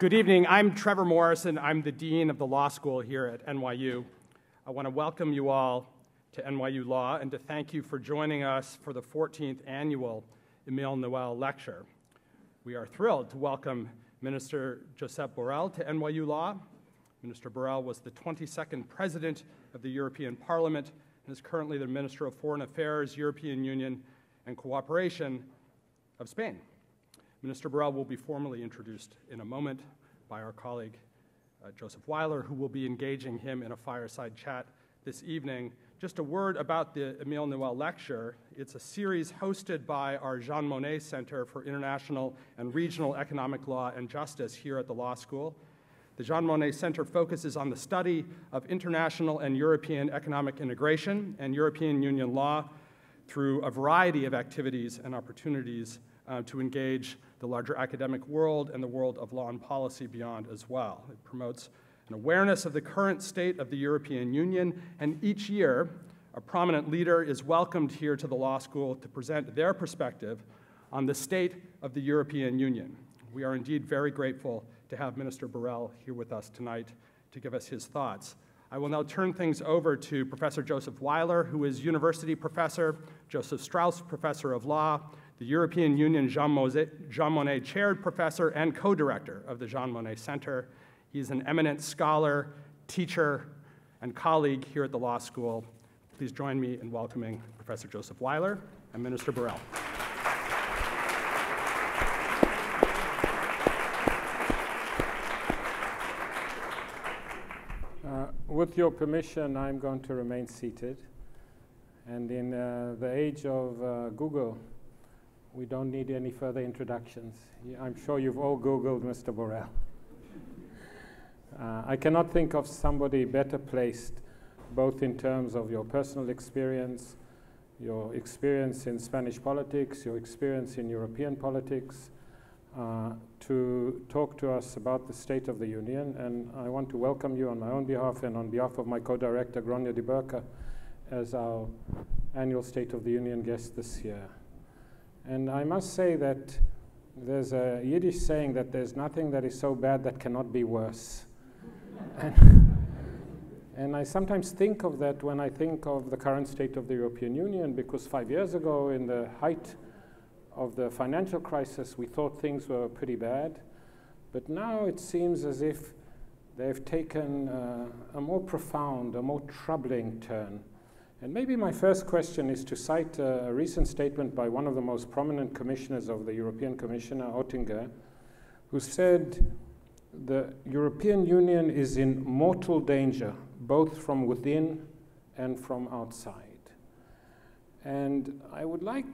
Good evening. I'm Trevor Morrison. I'm the Dean of the Law School here at NYU. I want to welcome you all to NYU Law and to thank you for joining us for the 14th annual Emile Noël Lecture. We are thrilled to welcome Minister Josep Borrell to NYU Law. Minister Borrell was the 22nd President of the European Parliament and is currently the Minister of Foreign Affairs, European Union, and Cooperation of Spain. Minister Borrell will be formally introduced in a moment by our colleague Joseph Weiler, who will be engaging him in a fireside chat this evening. Just a word about the Emile Noël Lecture. It's a series hosted by our Jean Monnet Center for International and Regional Economic Law and Justice here at the Law School. The Jean Monnet Center focuses on the study of international and European economic integration and European Union law through a variety of activities and opportunities to engage the larger academic world and the world of law and policy beyond as well. It promotes an awareness of the current state of the European Union, and each year a prominent leader is welcomed here to the law school to present their perspective on the state of the European Union. We are indeed very grateful to have Minister Borrell here with us tonight to give us his thoughts. I will now turn things over to Professor Joseph Weiler, who is University Professor, Joseph Strauss Professor of Law, the European Union Jean Monnet Chaired Professor and Co-Director of the Jean Monnet Center. He's an eminent scholar, teacher, and colleague here at the Law School. Please join me in welcoming Professor Joseph Weiler and Minister Borrell. With your permission, I'm going to remain seated. And in the age of Google, we don't need any further introductions. I'm sure you've all Googled Mr. Borrell. I cannot think of somebody better placed, both in terms of your personal experience, your experience in Spanish politics, your experience in European politics, to talk to us about the state of the Union. And I want to welcome you on my own behalf and on behalf of my co-director, Gráinne de Búrca, as our annual State of the Union guest this year. And I must say that there's a Yiddish saying that there's nothing that is so bad that cannot be worse. And I sometimes think of that when I think of the current state of the European Union, because 5 years ago, in the height of the financial crisis, we thought things were pretty bad. But now it seems as if they've taken a more profound, a more troubling turn. And maybe my first question is to cite a recent statement by one of the most prominent commissioners of the European Commissioner, Oettinger, who said, "The European Union is in mortal danger, both from within and from outside." And I would like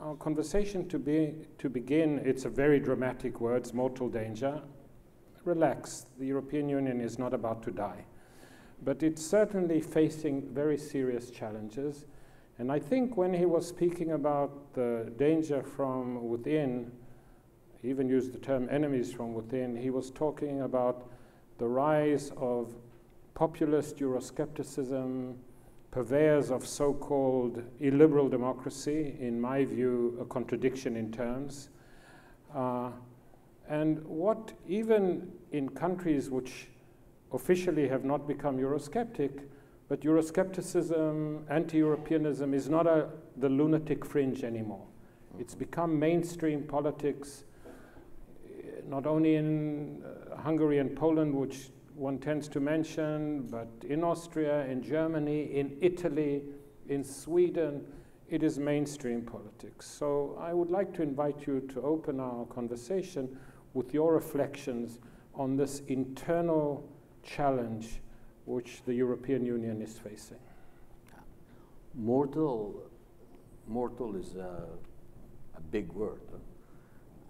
our conversation to begin, it's a very dramatic words, mortal danger. Relax, the European Union is not about to die. But it's certainly facing very serious challenges. And I think when he was speaking about the danger from within, he even used the term enemies from within, he was talking about the rise of populist Euroscepticism, purveyors of so-called illiberal democracy, in my view, a contradiction in terms. And what even in countries which officially have not become Eurosceptic, but Euroscepticism, anti-Europeanism is not the lunatic fringe anymore. It's become mainstream politics, not only in Hungary and Poland, which one tends to mention, but in Austria, in Germany, in Italy, in Sweden, it is mainstream politics. So I would like to invite you to open our conversation with your reflections on this internal challenge which the European Union is facing. Mortal is a big word.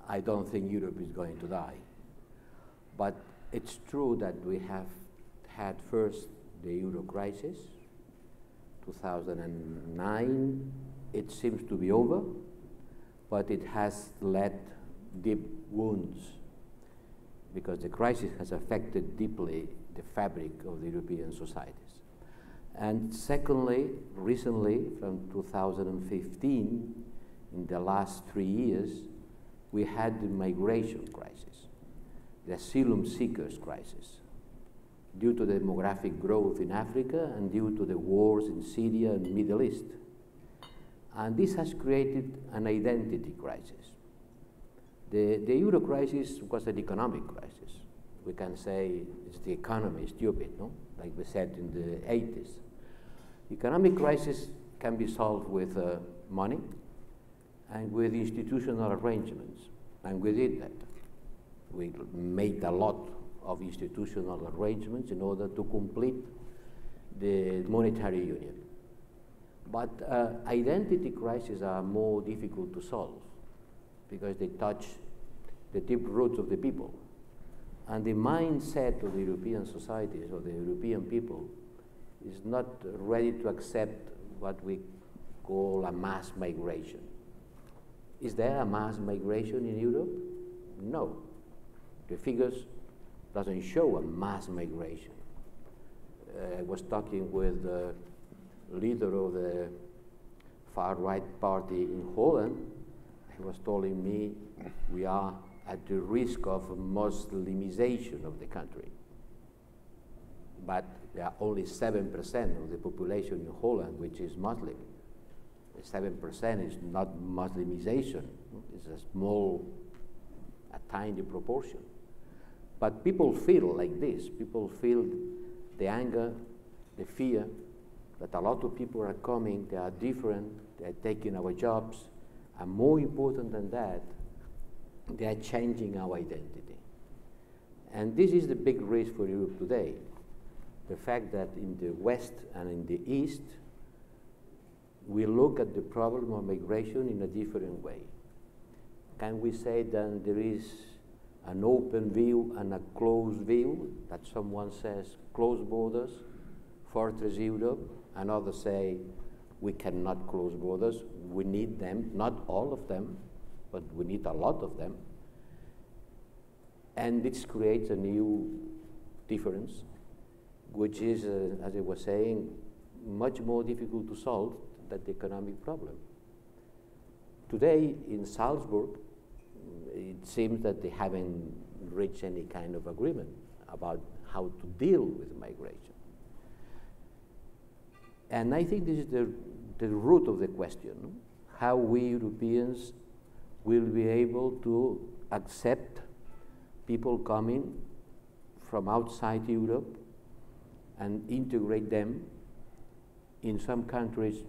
I don't think Europe is going to die. But it's true that we have had first the euro crisis, 2009. It seems to be over, but it has led deep wounds because the crisis has affected deeply the fabric of the European societies. And secondly, recently, from 2015, in the last 3 years, we had the migration crisis. the asylum seekers crisis, due to the demographic growth in Africa and due to the wars in Syria and the Middle East. And this has created an identity crisis. The euro crisis was an economic crisis. We can say it's the economy, stupid, no? Like we said in the 80s. Economic crisis can be solved with money and with institutional arrangements. And we did that. We made a lot of institutional arrangements in order to complete the monetary union. But identity crises are more difficult to solve because they touch the deep roots of the people. And the mindset of the European societies or the European people is not ready to accept what we call a mass migration. Is there a mass migration in Europe? No. The figures doesn't show a mass migration. I was talking with the leader of the far-right party in Holland. He was telling me we are at the risk of Muslimization of the country. But there are only 7% of the population in Holland which is Muslim. 7% is not Muslimization. It's a small, a tiny proportion. But people feel like this. People feel the anger, the fear, that a lot of people are coming, they are different, they are taking our jobs, and more important than that, they are changing our identity. And this is the big risk for Europe today. The fact that in the West and in the East, we look at the problem of migration in a different way. Can we say that there is an open view and a closed view, that someone says closed borders, fortress Europe, and others say we cannot close borders, we need them, not all of them, but we need a lot of them. And this creates a new difference, which is, as I was saying, much more difficult to solve than the economic problem. Today in Salzburg, it seems that they haven't reached any kind of agreement about how to deal with migration. And I think this is the root of the question, how we Europeans will be able to accept people coming from outside Europe and integrate them. In some countries,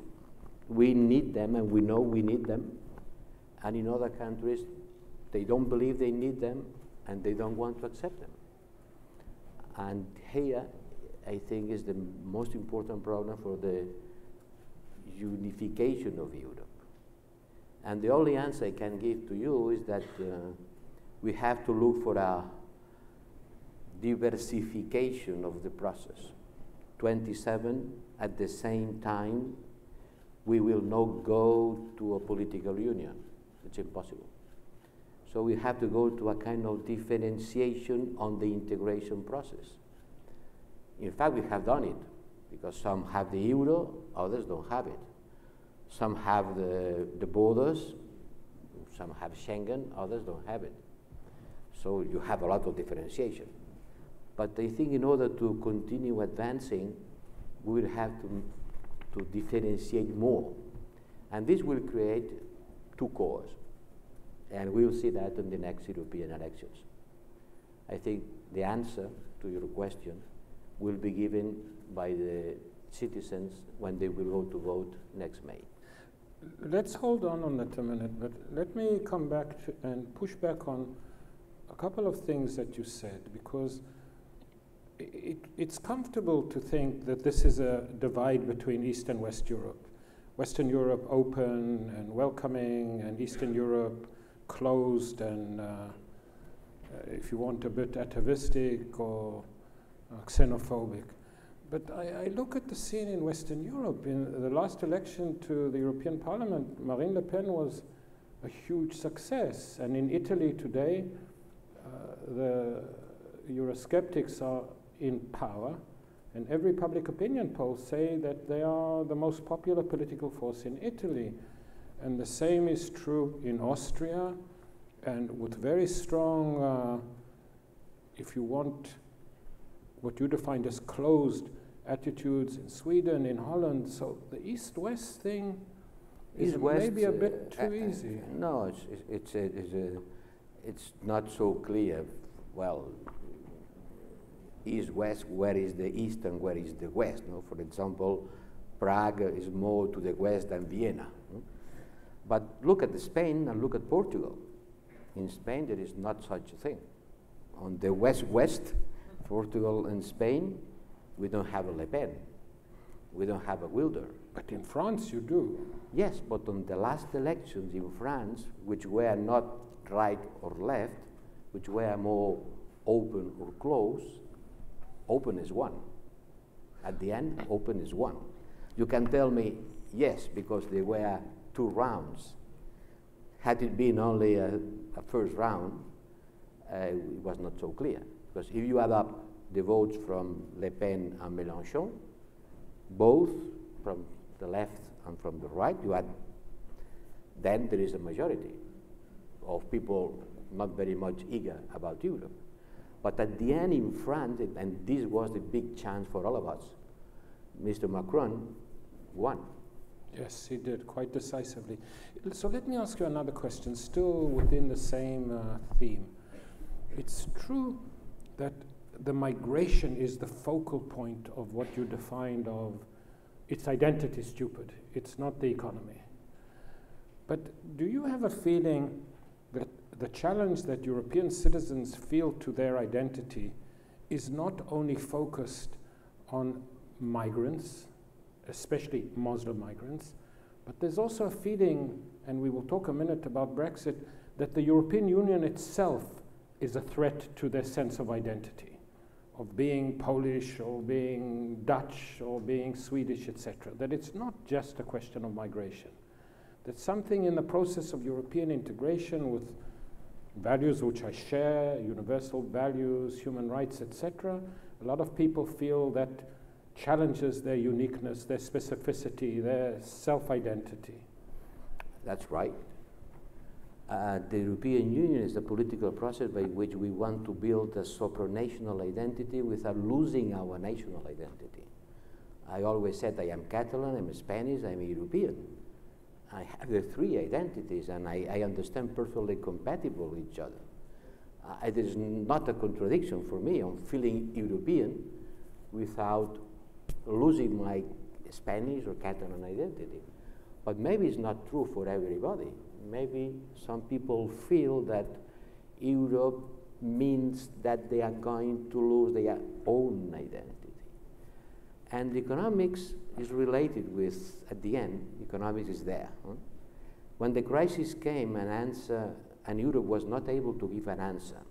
we need them and we know we need them. And in other countries, they don't believe they need them and they don't want to accept them. And here, I think, is the most important problem for the unification of Europe. And the only answer I can give to you is that we have to look for a diversification of the process. 27 at the same time, we will not go to a political union. It's impossible. So we have to go to a kind of differentiation on the integration process. In fact, we have done it, because some have the euro, others don't have it. Some have the borders, some have Schengen, others don't have it. So you have a lot of differentiation. But I think in order to continue advancing, we will have to differentiate more. And this will create two cores. And we will see that in the next European elections. I think the answer to your question will be given by the citizens when they will go to vote next May. Let's hold on that a minute, but let me come back to and push back on a couple of things that you said, because it's comfortable to think that this is a divide between East and West Europe. Western Europe open and welcoming, and Eastern Europe closed and, if you want, a bit atavistic or xenophobic. But I look at the scene in Western Europe. In the last election to the European Parliament, Marine Le Pen was a huge success. And in Italy today, the Eurosceptics are in power. And every public opinion poll say that they are the most popular political force in Italy. And the same is true in Austria, and with very strong if you want what you defined as closed attitudes in Sweden, in Holland, so the East-West thing is maybe a bit too easy. No, it's not so clear. Well, East-West, where is the East and where is the West? No? For example, Prague is more to the West than Vienna. No? But look at Spain and look at Portugal. In Spain, there is not such a thing. On the West-West, Portugal and Spain, we don't have a Le Pen. We don't have a Wilder. But in France, you do. Yes, but on the last elections in France, which were not right or left, which were more open or closed, open is one. At the end, open is one. You can tell me, yes, because there were two rounds. Had it been only a first round, it was not so clear. Because if you add up the votes from Le Pen and Mélenchon, both from the left and from the right, you add, then there is a majority of people not very much eager about Europe. But at the end in France, and this was the big chance for all of us, Mr. Macron won. Yes, he did, quite decisively. So let me ask you another question, still within the same theme. It's true that the migration is the focal point of what you defined of its identity stupid. It's not the economy. But do you have a feeling that the challenge that European citizens feel to their identity is not only focused on migrants, especially Muslim migrants, but there's also a feeling, and we will talk a minute about Brexit, that the European Union itself is a threat to their sense of identity, of being Polish or being Dutch or being Swedish, etc. That it's not just a question of migration. That something in the process of European integration with values which I share, universal values, human rights, etc., a lot of people feel that challenges their uniqueness, their specificity, their self-identity. That's right. The European Union is a political process by which we want to build a supranational identity without losing our national identity. I always said I am Catalan, I'm Spanish, I'm European. I have the three identities and I understand perfectly compatible with each other. It is not a contradiction for me. I'm feeling European without losing my Spanish or Catalan identity. But maybe it's not true for everybody. Maybe some people feel that Europe means that they are going to lose their own identity. And economics is related with, at the end, economics is there. Huh? When the crisis came, an answer, and Europe was not able to give an answer.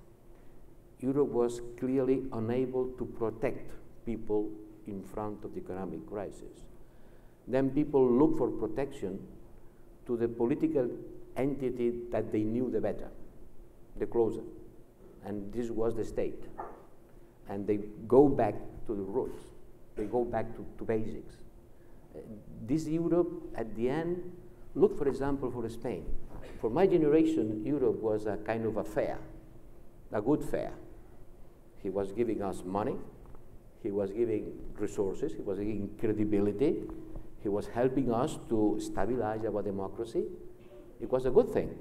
Europe was clearly unable to protect people in front of the economic crisis. Then people look for protection to the political entity that they knew the better, the closer. And this was the state. And they go back to the roots. They go back to basics. This Europe, at the end, look, for example, for Spain. For my generation, Europe was a kind of a fair, a good fair. He was giving us money. He was giving resources. He was giving credibility. He was helping us to stabilize our democracy. It was a good thing.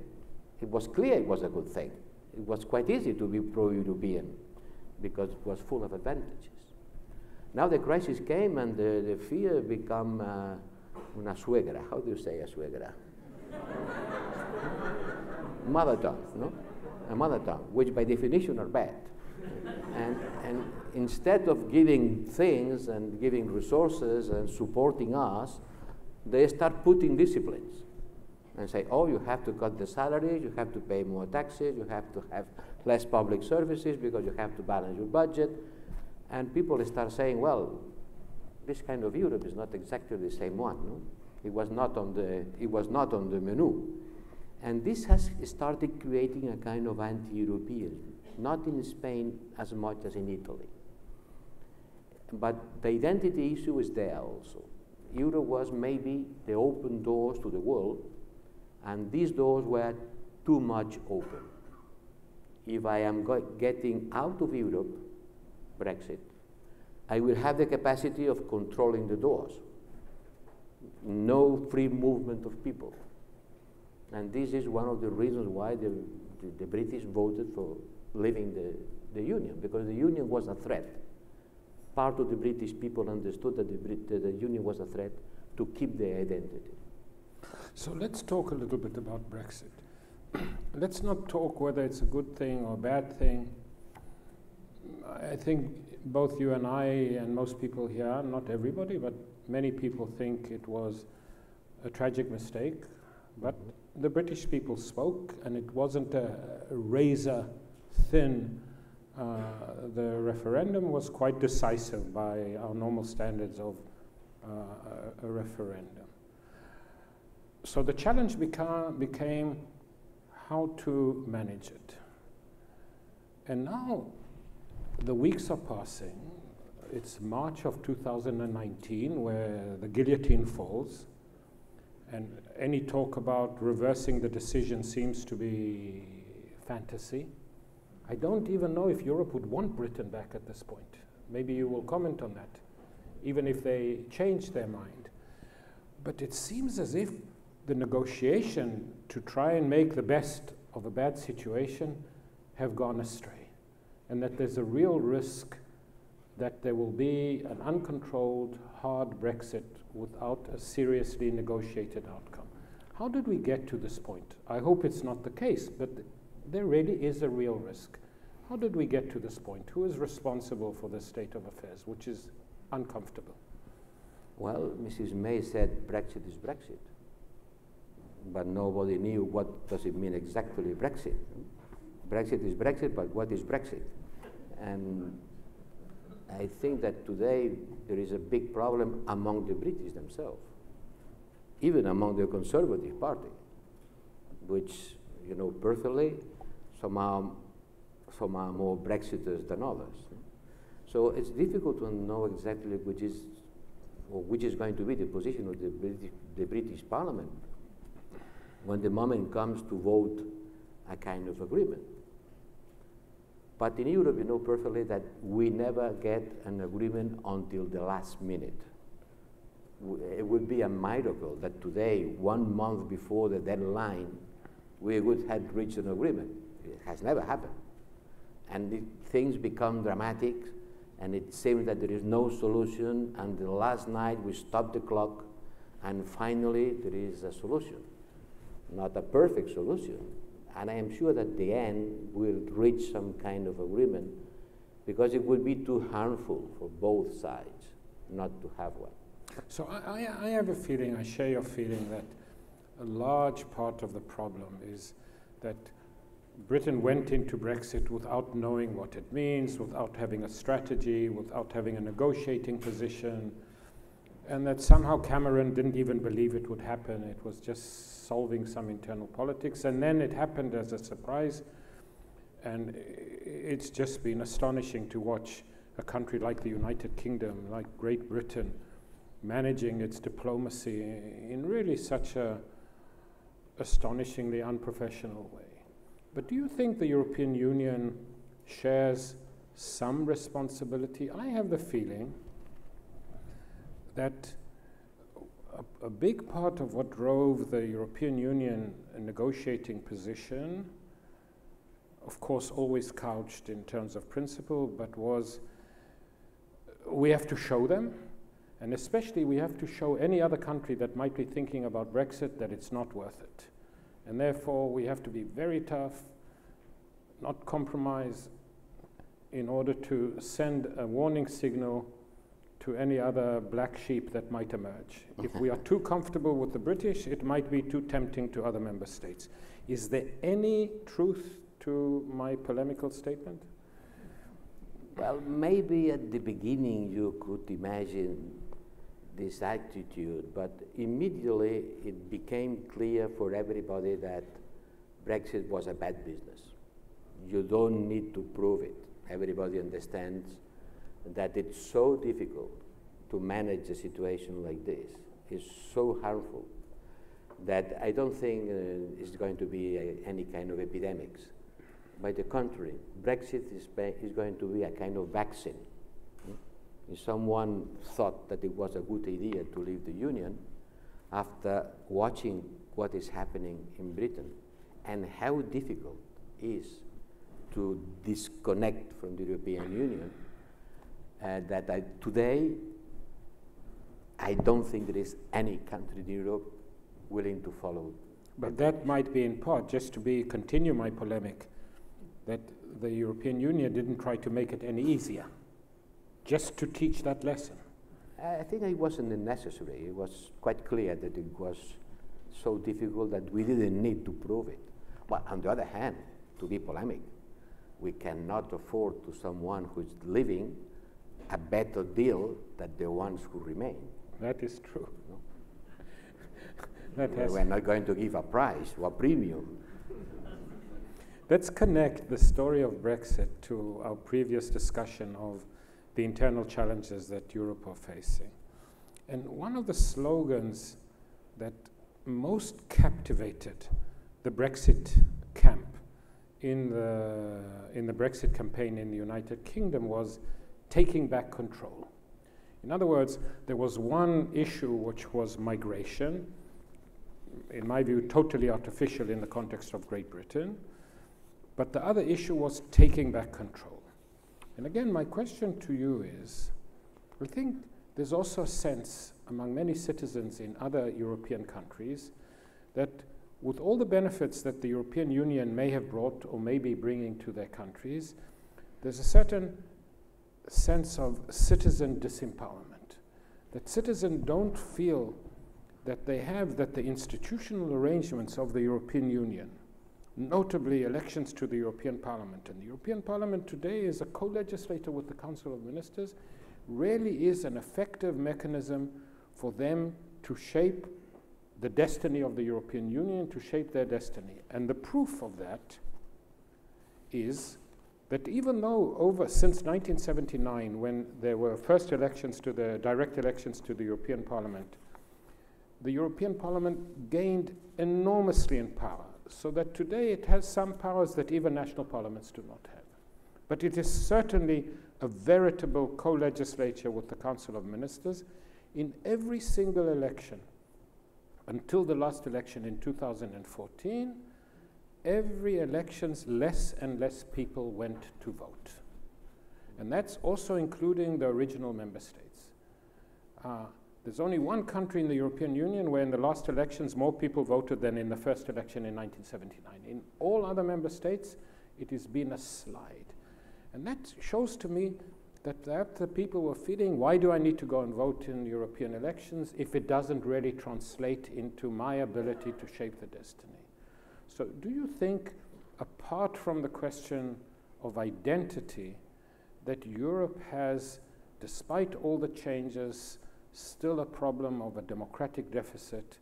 It was clear it was a good thing. It was quite easy to be pro-European because it was full of advantages. Now the crisis came and the fear became una suegra. How do you say a suegra? Mother tongue, no? A mother tongue, which by definition are bad. And instead of giving things and giving resources and supporting us, they start putting disciplines and say, oh, you have to cut the salaries, you have to pay more taxes, you have to have less public services because you have to balance your budget. And people start saying, well, this kind of Europe is not exactly the same one. No? It was not on the menu. And this has started creating a kind of anti-European. Not in Spain as much as in Italy. But the identity issue is there also. Europe was maybe the open doors to the world, and these doors were too much open. if I am getting out of Europe, Brexit, I will have the capacity of controlling the doors. No free movement of people. And this is one of the reasons why the British voted for leaving the Union, because the Union was a threat. Part of the British people understood that the Union was a threat to keep their identity. So let's talk a little bit about Brexit. Let's not talk whether it's a good thing or a bad thing. I think both you and I and most people here, not everybody, but many people think it was a tragic mistake. But the British people spoke, and it wasn't a razor thin. The referendum was quite decisive by our normal standards of a referendum. So the challenge became how to manage it. And now the weeks are passing. It's March of 2019 where the guillotine falls, and any talk about reversing the decision seems to be fantasy. I don't even know if Europe would want Britain back at this point. Maybe you will comment on that, even if they change their mind. But it seems as if the negotiation to try and make the best of a bad situation have gone astray, and that there's a real risk that there will be an uncontrolled, hard Brexit without a seriously negotiated outcome. How did we get to this point? I hope it's not the case, but there really is a real risk. How did we get to this point? Who is responsible for the state of affairs, which is uncomfortable? Well, Mrs. May said Brexit is Brexit, but nobody knew what does it mean exactly, Brexit. Brexit is Brexit, but what is Brexit? And I think that today there is a big problem among the British themselves, even among the Conservative Party, which, you know, personally, some are more Brexiters than others. So it's difficult to know exactly which is, or which is going to be the position of the British Parliament when the moment comes to vote a kind of agreement. But in Europe, you know perfectly that we never get an agreement until the last minute. It would be a miracle that today, 1 month before the deadline, we would have reached an agreement. It has never happened. And things become dramatic, and it seems that there is no solution, and the last night we stopped the clock, and finally there is a solution. Not a perfect solution. And I am sure that at the end we'll reach some kind of agreement, because it would be too harmful for both sides not to have one. So I have a feeling, I share your feeling, that a large part of the problem is that Britain went into Brexit without knowing what it means, without having a strategy, without having a negotiating position, and that somehow Cameron didn't even believe it would happen. It was just solving some internal politics, and then it happened as a surprise, and it's just been astonishing to watch a country like the United Kingdom, like Great Britain, managing its diplomacy in really such a astonishingly unprofessional way. But do you think the European Union shares some responsibility? I have the feeling that a big part of what drove the European Union negotiating position, of course always couched in terms of principle, but was we have to show them, and especially we have to show any other country that might be thinking about Brexit that it's not worth it. And therefore we have to be very tough, not compromise, in order to send a warning signal to any other black sheep that might emerge. If we are too comfortable with the British, it might be too tempting to other member states. Is there any truth to my polemical statement? Well, maybe at the beginning you could imagine this attitude, but immediately it became clear for everybody that Brexit was a bad business. You don't need to prove it. Everybody understands that it's so difficult to manage a situation like this. It's so harmful that I don't think it's going to be any kind of epidemics. By the contrary, Brexit is going to be a kind of vaccine. If someone thought that it was a good idea to leave the Union, after watching what is happening in Britain and how difficult it is to disconnect from the European Union, today I don't think there is any country in Europe willing to follow. But that might be in part, just to continue my polemic, that the European Union didn't try to make it any easier, just to teach that lesson. I think it wasn't necessary. It was quite clear that it was so difficult that we didn't need to prove it. But on the other hand, to be polemic, we cannot afford to someone who is leaving a better deal than the ones who remain. That is true. No? We're not going to give a price or a premium. Let's connect the story of Brexit to our previous discussion of the internal challenges that Europe are facing. And one of the slogans that most captivated the Brexit camp in the Brexit campaign in the United Kingdom was taking back control. In other words, there was one issue which was migration, in my view, totally artificial in the context of Great Britain, but the other issue was taking back control. And again, my question to you is, I think there's also a sense among many citizens in other European countries that with all the benefits that the European Union may have brought or may be bringing to their countries, there's a certain sense of citizen disempowerment, that citizens don't feel that they have, that the institutional arrangements of the European Union, notably elections to the European Parliament, and the European Parliament today is a co-legislator with the Council of Ministers, really is an effective mechanism for them to shape the destiny of the European Union, to shape their destiny. And the proof of that is that even though since 1979, when there were first elections to the direct elections to the European Parliament, the European Parliament gained enormously in power, so that today it has some powers that even national parliaments do not have. But it is certainly a veritable co-legislature with the Council of Ministers. In every single election, until the last election in 2014, every elections less and less people went to vote. And that's also including the original member states. There's only one country in the European Union where in the last elections more people voted than in the first election in 1979. In all other member states, it has been a slide. And that shows to me that perhaps the people were feeling, why do I need to go and vote in European elections if it doesn't really translate into my ability to shape the destiny? So do you think, apart from the question of identity, that Europe has, despite all the changes, still a problem of a democratic deficit,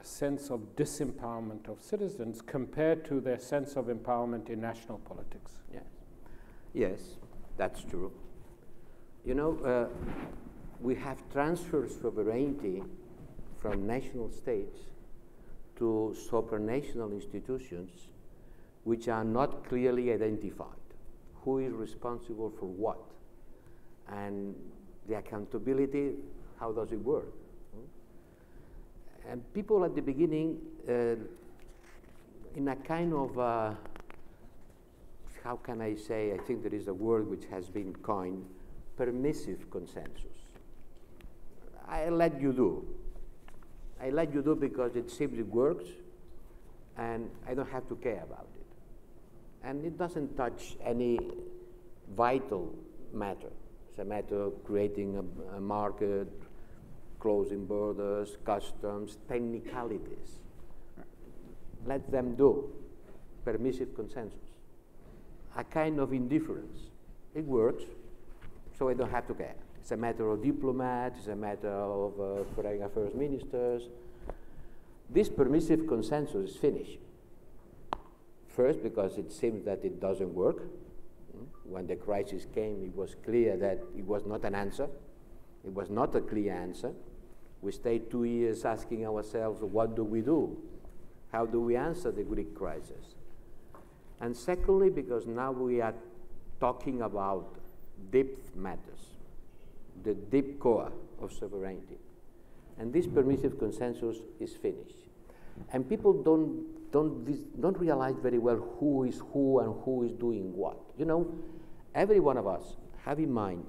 a sense of disempowerment of citizens compared to their sense of empowerment in national politics? Yes, yes, that's true. You know, we have transferred sovereignty from national states to supranational institutions which are not clearly identified. Who is responsible for what? And the accountability, how does it work? And people at the beginning, in a kind of, how can I say, I think there is a word which has been coined, permissive consensus. I let you do. I let you do because it seems it works, and I don't have to care about it. And it doesn't touch any vital matter. It's a matter of creating a market, closing borders, customs, technicalities. Let them do. Permissive consensus. A kind of indifference. It works, so I don't have to care. It's a matter of diplomats, it's a matter of foreign affairs ministers. This permissive consensus is finished. First, because it seems that it doesn't work. When the crisis came, it was clear that it was not an answer. It was not a clear answer. We stayed 2 years asking ourselves, what do we do? How do we answer the Greek crisis? And secondly, because now we are talking about deep matters, the deep core of sovereignty. And this permissive consensus is finished. And people don't realize very well who is who and who is doing what. You know, every one of us have in mind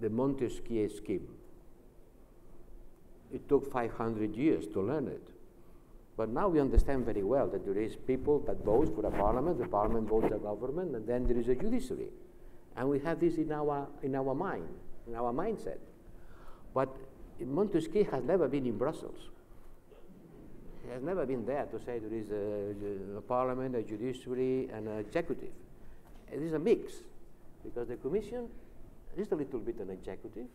the Montesquieu scheme. It took 500 years to learn it. But now we understand very well that there is people that vote for a parliament, the parliament votes a government, and then there is a judiciary. And we have this in our mind, in our mindset. But Montesquieu has never been in Brussels. He has never been there to say there is a parliament, a judiciary, and an executive. It is a mix, because the commission is a little bit an executive,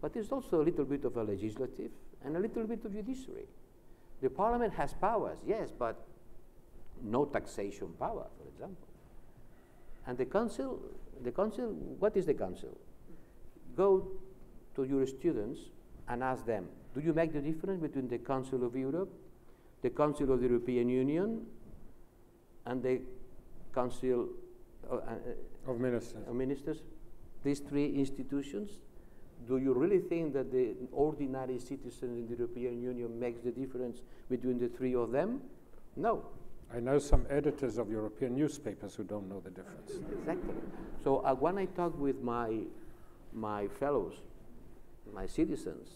but it's also a little bit of a legislative and a little bit of judiciary. The parliament has powers, yes, but no taxation power, for example. And the council, what is the council? Go to your students and ask them, do you make the difference between the Council of Europe, the Council of the European Union, and the Council of Ministers? These three institutions? Do you really think that the ordinary citizen in the European Union makes the difference between the three of them? No. I know some editors of European newspapers who don't know the difference. Exactly. So when I talk with my fellows, my citizens,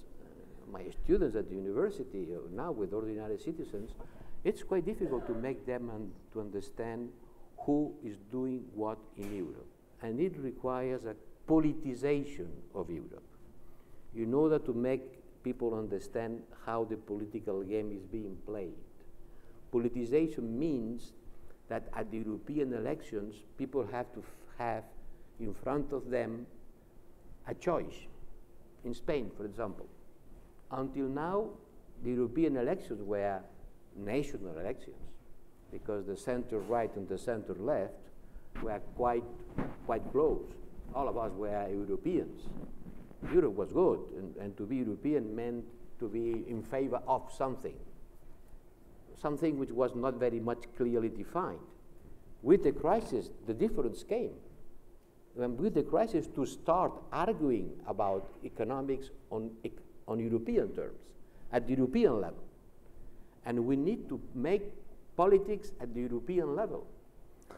my students at the university, now with ordinary citizens, it's quite difficult to make them to understand who is doing what in Europe. And it requires a politicization of Europe. In order to make people understand how the political game is being played. Politicization means that at the European elections, people have to have in front of them a choice. In Spain, for example. Until now, the European elections were national elections, because the center-right and the center-left were quite close. All of us were Europeans. Europe was good, and to be European meant to be in favor of something which was not very much clearly defined. With the crisis, the difference came. And with the crisis, to start arguing about economics on European terms, at the European level. And we need to make politics at the European level,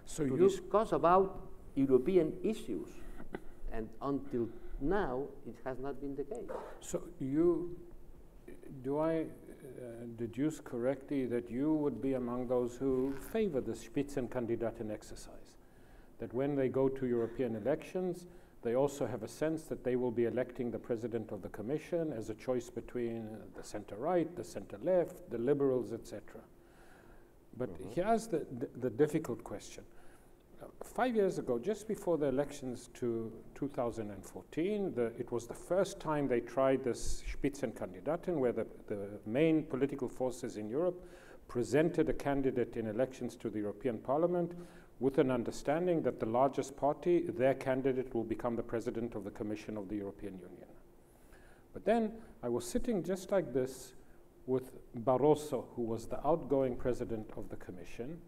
so to discuss about European issues. And until now, it has not been the case. So do I deduce correctly that you would be among those who favor the Spitzenkandidaten exercise? That when they go to European elections, they also have a sense that they will be electing the president of the commission as a choice between the center-right, the center-left, the liberals, etc. But here's the difficult question. 5 years ago, just before the elections to 2014, it was the first time they tried this Spitzenkandidaten, where the main political forces in Europe presented a candidate in elections to the European Parliament with an understanding that the largest party, their candidate, will become the president of the Commission of the European Union. But then I was sitting just like this with Barroso, who was the outgoing president of the Commission,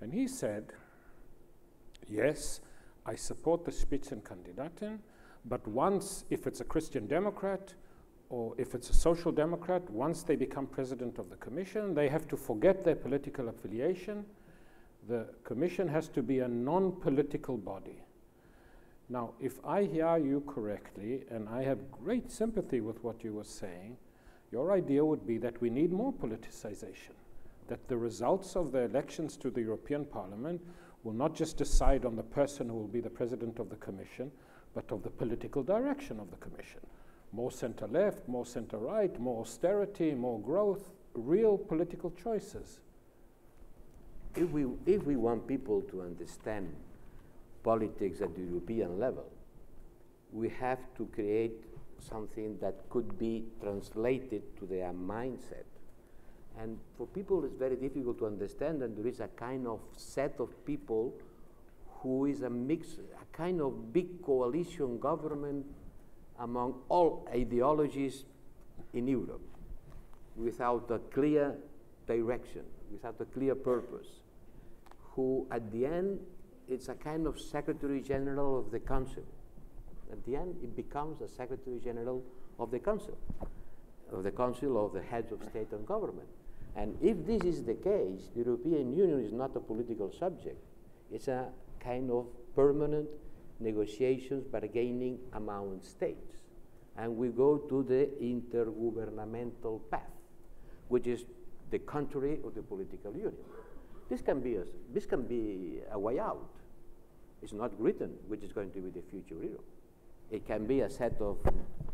and he said, yes, I support the Spitzenkandidaten, but once, if it's a Christian Democrat or if it's a Social Democrat, once they become president of the Commission, they have to forget their political affiliation. The Commission has to be a non-political body. Now, if I hear you correctly, and I have great sympathy with what you were saying, your idea would be that we need more politicization, that the results of the elections to the European Parliament will not just decide on the person who will be the president of the Commission, but of the political direction of the Commission. More center-left, more center-right, more austerity, more growth, real political choices. If we want people to understand politics at the European level, we have to create something that could be translated to their mindset. And for people, it's very difficult to understand, and there is a kind of set of people who is a mix, a kind of big coalition government among all ideologies in Europe, without a clear direction, without a clear purpose, who at the end it's a kind of Secretary General of the Council. At the end, it becomes a Secretary General of the Council, of the heads of state and government. And if this is the case, the European Union is not a political subject. It's a kind of permanent negotiations, bargaining among states. And we go to the intergovernmental path, which is the contrary of the political union. This can be a way out. It's not written, which is going to be the future of Europe. It can be a set of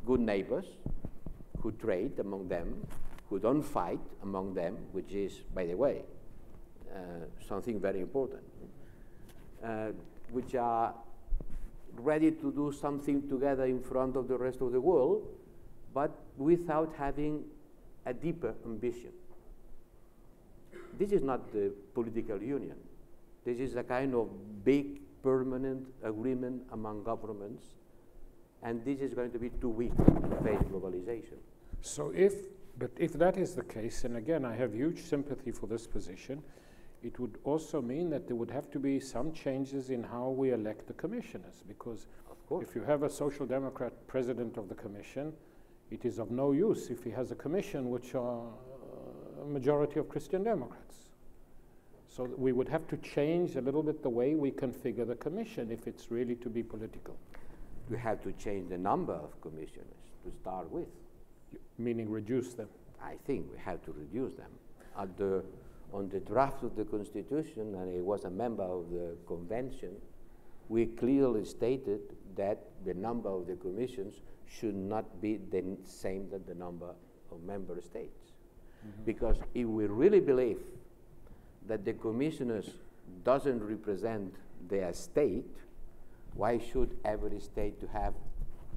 good neighbors who trade among them, who don't fight among them, which is, by the way, something very important, which are ready to do something together in front of the rest of the world, but without having a deeper ambition. This is not the political union. This is a kind of big, permanent agreement among governments, and this is going to be too weak to face globalization. So if that is the case, and again, I have huge sympathy for this position, it would also mean that there would have to be some changes in how we elect the commissioners, because if you have a social democrat president of the commission, it is of no use if he has a commission which are a majority of Christian Democrats. So we would have to change a little bit the way we configure the commission if it's really to be political. We have to change the number of commissioners to start with. Meaning reduce them? I think we have to reduce them. On the draft of the Constitution, and I was a member of the Convention, we clearly stated that the number of the commissions should not be the same as the number of member states. Mm-hmm. Because if we really believe that the commissioners doesn't represent their state, why should every state to have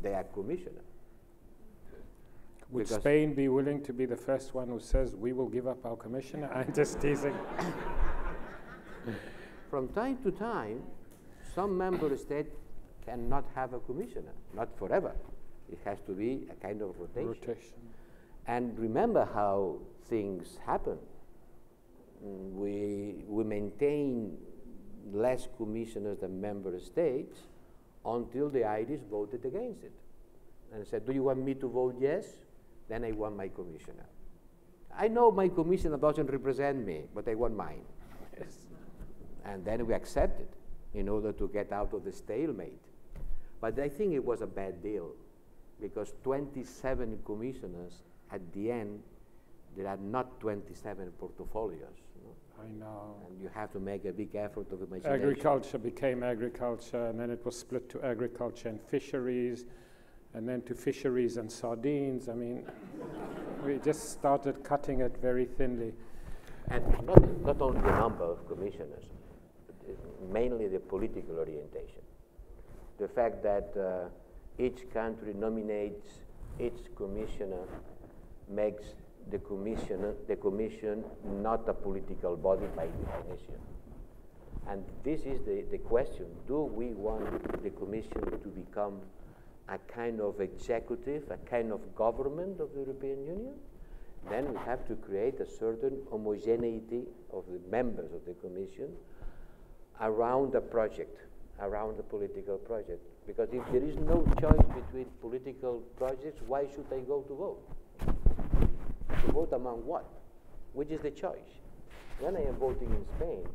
their commissioner? Would because Spain be willing to be the first one who says, we will give up our commissioner? I'm just teasing. From time to time, some member state cannot have a commissioner, not forever. It has to be a kind of rotation. And remember how things happen. We maintain less commissioners than member states until the Irish voted against it and said, do you want me to vote yes? Then I want my commissioner. I know my commissioner doesn't represent me, but I want mine. Yes. And then we accepted in order to get out of the stalemate. But I think it was a bad deal because 27 commissioners at the end, there are not 27 portfolios. I know. And you have to make a big effort of imagination. Agriculture became agriculture, and then it was split to agriculture and fisheries, and then to fisheries and sardines. I mean, we just started cutting it very thinly. And not only the number of commissioners, mainly the political orientation. The fact that each country nominates its commissioner makes the commission not a political body by definition. And this is the question. Do we want the commission to become a kind of executive, a kind of government of the European Union? Then we have to create a certain homogeneity of the members of the Commission around a project, around a political project. Because if there is no choice between political projects, why should I go to vote? To vote among what? Which is the choice? When I am voting in Spain,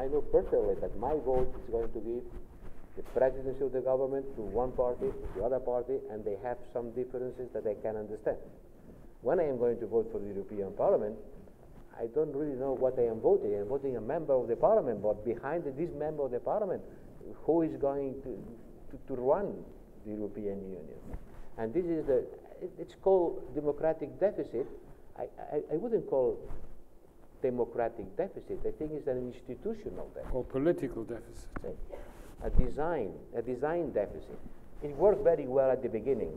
I know perfectly that my vote is going to be the presidency of the government to one party, to the other party, and they have some differences that I can understand. When I am going to vote for the European Parliament, I don't really know what I am voting. I'm voting a member of the Parliament, but behind this member of the Parliament, who is going to run the European Union? And this is it's called democratic deficit. I wouldn't call it democratic deficit. I think it's an institutional deficit. Or political deficit. Yeah. A design deficit. It worked very well at the beginning,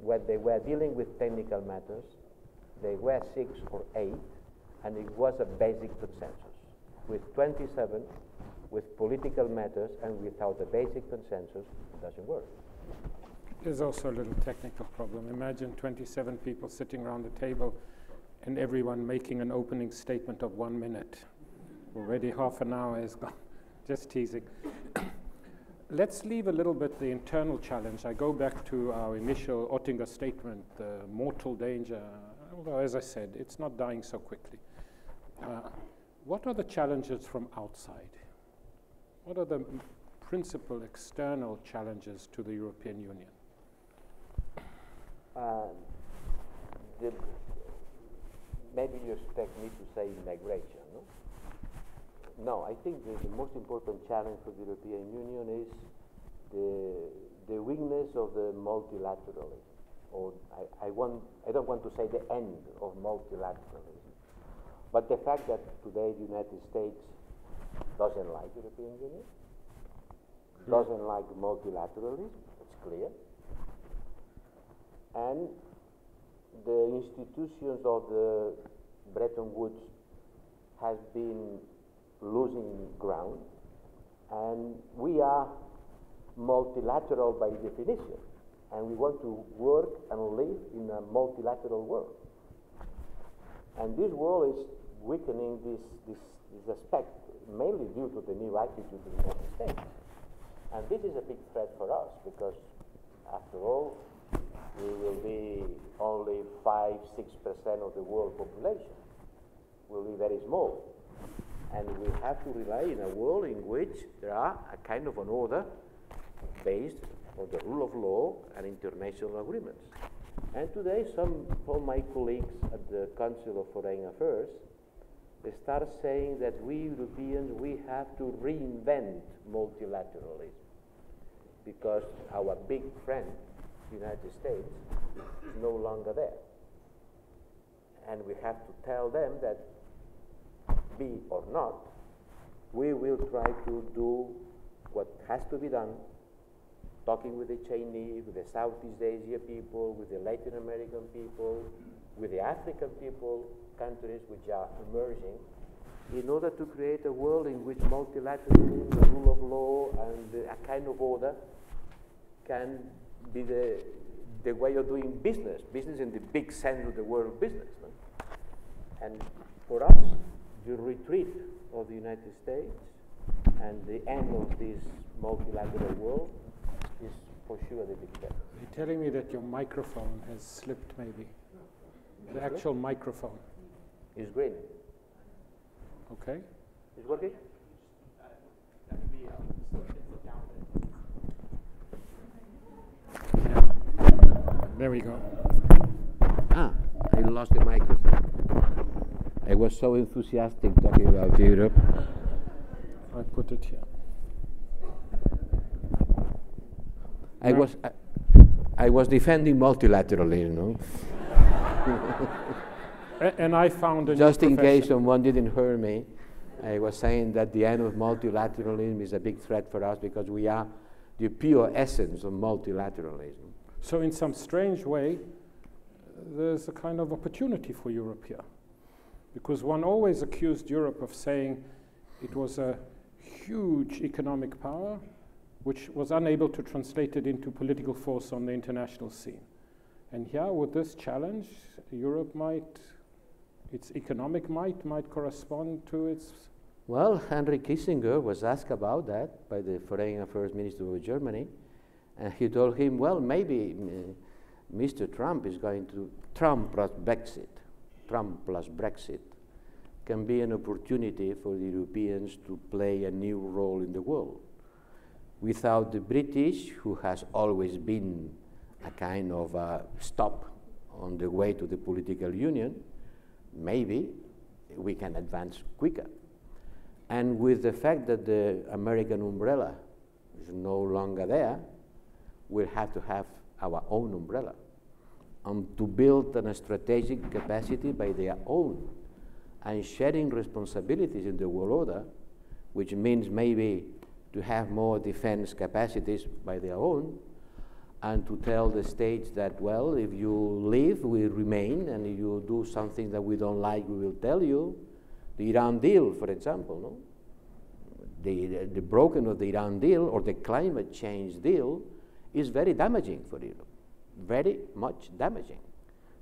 when they were dealing with technical matters. They were 6 or 8, and it was a basic consensus. With 27, with political matters, and without a basic consensus, it doesn't work. There's also a little technical problem. Imagine 27 people sitting around the table and everyone making an opening statement of 1 minute. Already half an hour is gone, just teasing. Let's leave a little bit the internal challenge. I go back to our initial Oettinger statement, the mortal danger, although as I said, it's not dying so quickly. What are the challenges from outside? What are the principal external challenges to the European Union? Maybe you expect me to say immigration, no? No, I think the most important challenge for the European Union is the weakness of the multilateralism. Or I don't want to say the end of multilateralism, but the fact that today the United States doesn't like the European Union, doesn't like multilateralism, it's clear. And the institutions of the Bretton Woods has been losing ground, and we are multilateral by definition, and we want to work and live in a multilateral world. And this world is weakening this aspect, mainly due to the new attitude of the United States. And this is a big threat for us, because after all, we will be only 5–6% of the world population. We'll be very small. And we have to rely in a world in which there are a kind of an order based on the rule of law and international agreements. And today, some of my colleagues at the Council of Foreign Affairs, they start saying that we Europeans, we have to reinvent multilateralism, because our big friend, the United States, is no longer there. And we have to tell them that, be or not, we will try to do what has to be done, talking with the Chinese, with the Southeast Asia people, with the Latin American people, with the African people, countries which are emerging, in order to create a world in which multilateralism, the rule of law, and a kind of order can be the way of doing business, in the big sense of the word of business. No? And for us, the retreat of the United States and the end of this multilateral world is for sure the big threat. You're telling me that your microphone has slipped, maybe? The actual microphone. Is green. Okay. Is working? Yeah. There we go. Ah, I lost the microphone. I was so enthusiastic talking about Europe. I put it here. I was defending multilateralism, you know. And I found a just in case someone didn't hear me, I was saying that the end of multilateralism is a big threat for us, because we are the pure essence of multilateralism. So in some strange way, there's a kind of opportunity for Europe here. Because one always accused Europe of saying it was a huge economic power which was unable to translate it into political force on the international scene. And here, with this challenge, Europe might, its economic might, correspond to its... Well, Henry Kissinger was asked about that by the Foreign Affairs Minister of Germany, and he told him, well, maybe Mr. Trump is going to... Trump plus Brexit can be an opportunity for the Europeans to play a new role in the world. Without the British, who has always been a kind of a stop on the way to the political union, maybe we can advance quicker. And with the fact that the American umbrella is no longer there, we'll have to have our own umbrella. To build a strategic capacity by their own, and sharing responsibilities in the world order, which means maybe to have more defense capacities by their own, and to tell the states that, well, if you leave, we remain, and if you do something that we don't like, we will tell you. The Iran deal, for example, no? The broken of the Iran deal, or the climate change deal, is very damaging for Europe. Very much damaging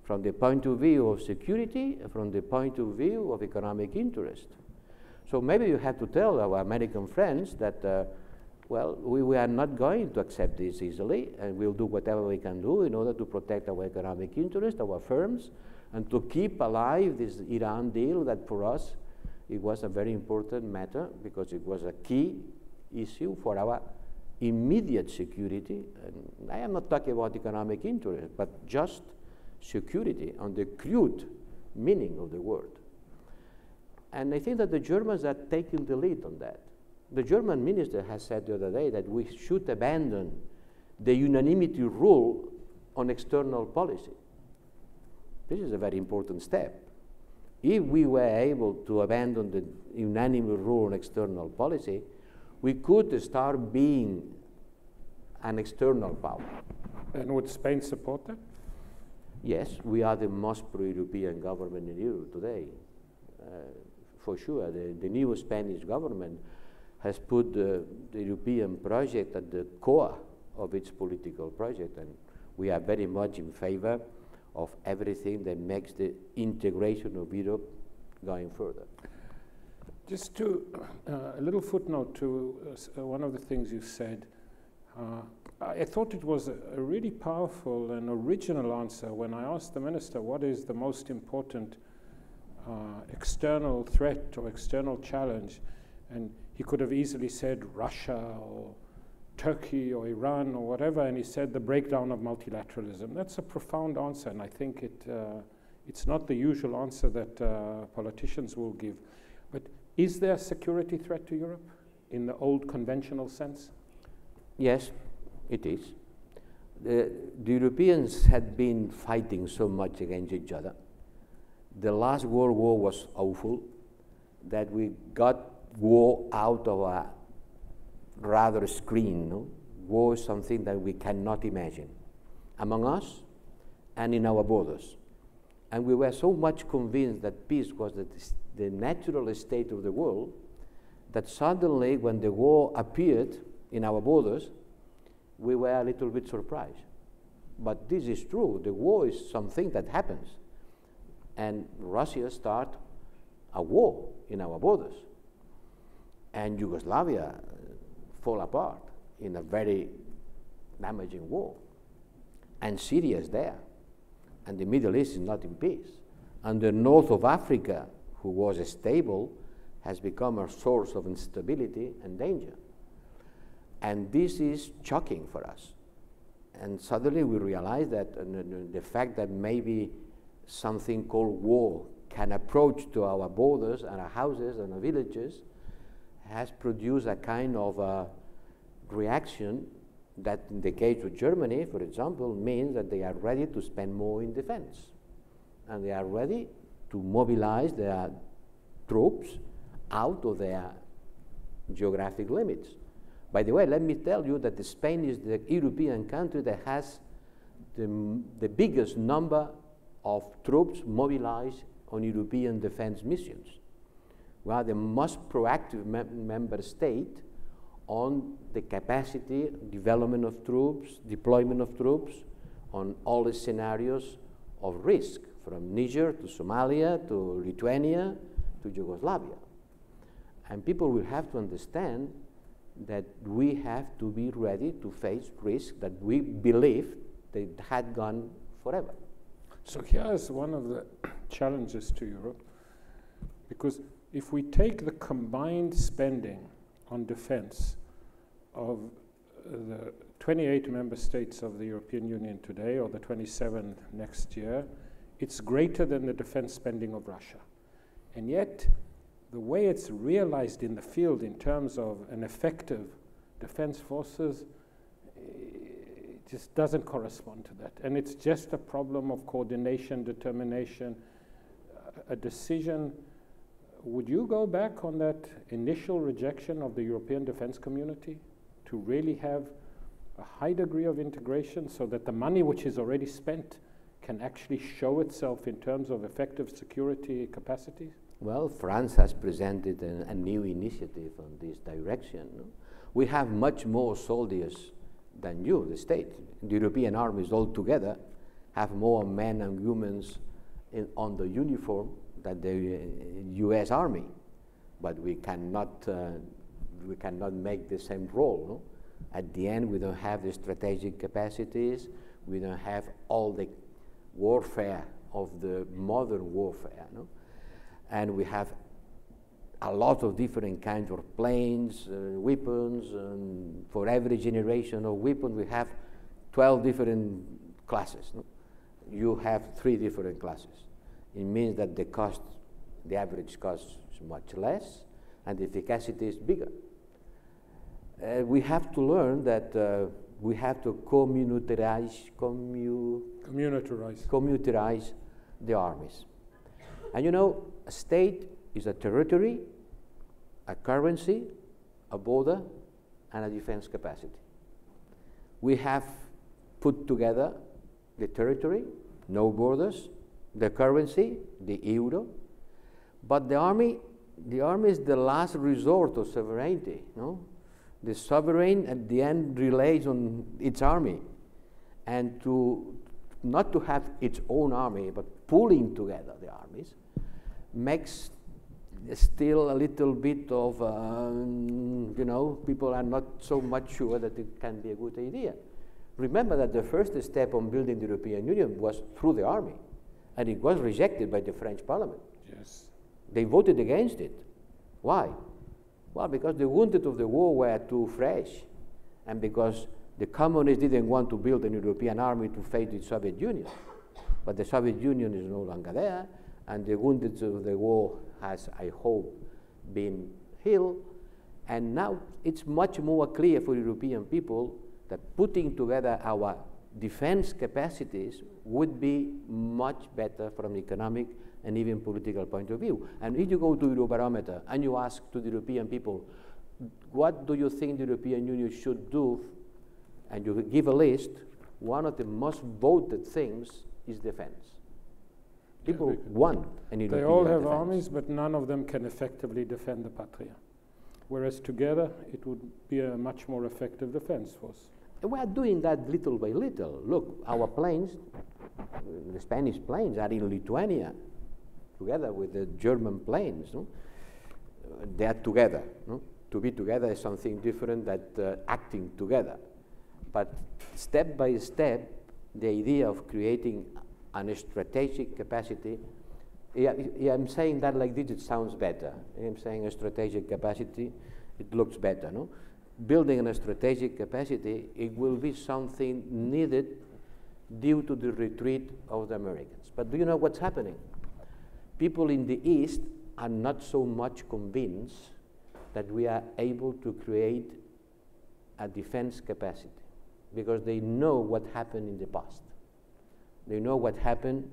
from the point of view of security, from the point of view of economic interest. So maybe you have to tell our American friends that, well, we are not going to accept this easily, and we'll do whatever we can do in order to protect our economic interests, our firms, and to keep alive this Iran deal that for us it was a very important matter because it was a key issue for our immediate security. And I am not talking about economic interest, but just security on the crude meaning of the word. And I think that the Germans are taking the lead on that. The German minister has said the other day that we should abandon the unanimity rule on external policy. This is a very important step. If we were able to abandon the unanimous rule on external policy, we could start being an external power. And would Spain support that? Yes, we are the most pro-European government in Europe today. For sure, the new Spanish government has put the European project at the core of its political project, and we are very much in favor of everything that makes the integration of Europe going further. Just to, a little footnote to one of the things you said. I thought it was a really powerful and original answer when I asked the minister what is the most important external threat or external challenge, and he could have easily said Russia or Turkey or Iran or whatever, and he said the breakdown of multilateralism. That's a profound answer, and I think it's not the usual answer that politicians will give. But is there a security threat to Europe in the old conventional sense? Yes, it is. The Europeans had been fighting so much against each other. The last World War was awful, that we got war out of a rather screen. No? War is something that we cannot imagine, among us and in our borders. And we were so much convinced that peace was the natural state of the world, that suddenly when the war appeared in our borders, we were a little bit surprised. But this is true, the war is something that happens. And Russia started a war in our borders. And Yugoslavia fall apart in a very damaging war. And Syria is there. And the Middle East is not in peace. And the north of Africa, who was stable, has become a source of instability and danger. And this is shocking for us. And suddenly we realize that the fact that maybe something called war can approach to our borders and our houses and our villages has produced a kind of a reaction that in the case of Germany, for example, means that they are ready to spend more in defense. And they are ready to mobilize their troops out of their geographic limits. By the way, let me tell you that Spain is the European country that has the biggest number of troops mobilized on European defense missions. We are the most proactive member state on the capacity, development of troops, deployment of troops, on all the scenarios of risk, from Niger to Somalia to Lithuania to Yugoslavia. And people will have to understand that we have to be ready to face risk that we believe they had gone forever. So here's one of the challenges to Europe, because if we take the combined spending on defense of the 28 member states of the European Union today, or the 27 next year, it's greater than the defense spending of Russia. And yet, the way it's realized in the field in terms of an effective defense forces just doesn't correspond to that. And it's just a problem of coordination, determination, a decision. Would you go back on that initial rejection of the European defense community to really have a high degree of integration so that the money which is already spent can actually show itself in terms of effective security capacities? Well, France has presented a new initiative on this direction. No? We have much more soldiers than you, the state. The European armies altogether have more men and women on the uniform than the U.S. Army. but we cannot make the same role. No? At the end, we don't have the strategic capacities, we don't have all the warfare of the modern warfare, no? And we have a lot of different kinds of planes, weapons, and for every generation of weapon we have 12 different classes. No? You have 3 different classes. It means that the cost, the average cost is much less, and the efficacy is bigger. We have to learn that we have to communitarize the armies. And you know, a state is a territory, a currency, a border, and a defense capacity. We have put together the territory, no borders, the currency, the euro, but the army is the last resort of sovereignty, no? The sovereign at the end relies on its army, and to not to have its own army but pulling together the armies makes still a little bit of you know, people are not so much sure that it can be a good idea. Remember that the first step on building the European Union was through the army, and it was rejected by the French Parliament. Yes, they voted against it. Why? Well, because the wounded of the war were too fresh, and because the communists didn't want to build an European army to fight the Soviet Union. But the Soviet Union is no longer there, and the wounded of the war has, I hope, been healed. And now it's much more clear for European people that putting together our defense capacities would be much better from economic and even political point of view. And if you go to Eurobarometer and you ask to the European people, what do you think the European Union should do, and you give a list, one of the most voted things is defense. People want an European defense. They all have armies, but none of them can effectively defend the patria. Whereas together, it would be a much more effective defense force. And we are doing that little by little. Look, our planes, the Spanish planes are in Lithuania, together with the German planes, no? They are together. No? To be together is something different than acting together. But step by step, the idea of creating a strategic capacity, I'm saying that like this, it sounds better. I'm saying a strategic capacity, it looks better. No? Building a strategic capacity, it will be something needed due to the retreat of the Americans. But do you know what's happening? People in the East are not so much convinced that we are able to create a defense capacity, because they know what happened in the past. They know what happened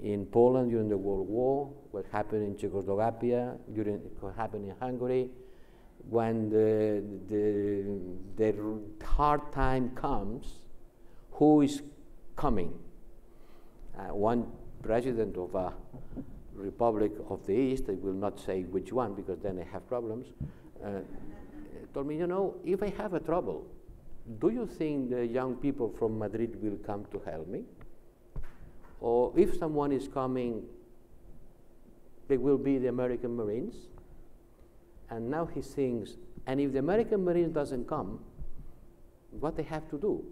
in Poland during the World War, what happened in Czechoslovakia, what happened in Hungary. When the hard time comes, who is coming? One president of a Republic of the East, I will not say which one because then I have problems, told me, you know, if I have a trouble, do you think the young people from Madrid will come to help me? Or if someone is coming, they will be the American Marines? And now he thinks, and if the American Marines doesn't come, what they have to do?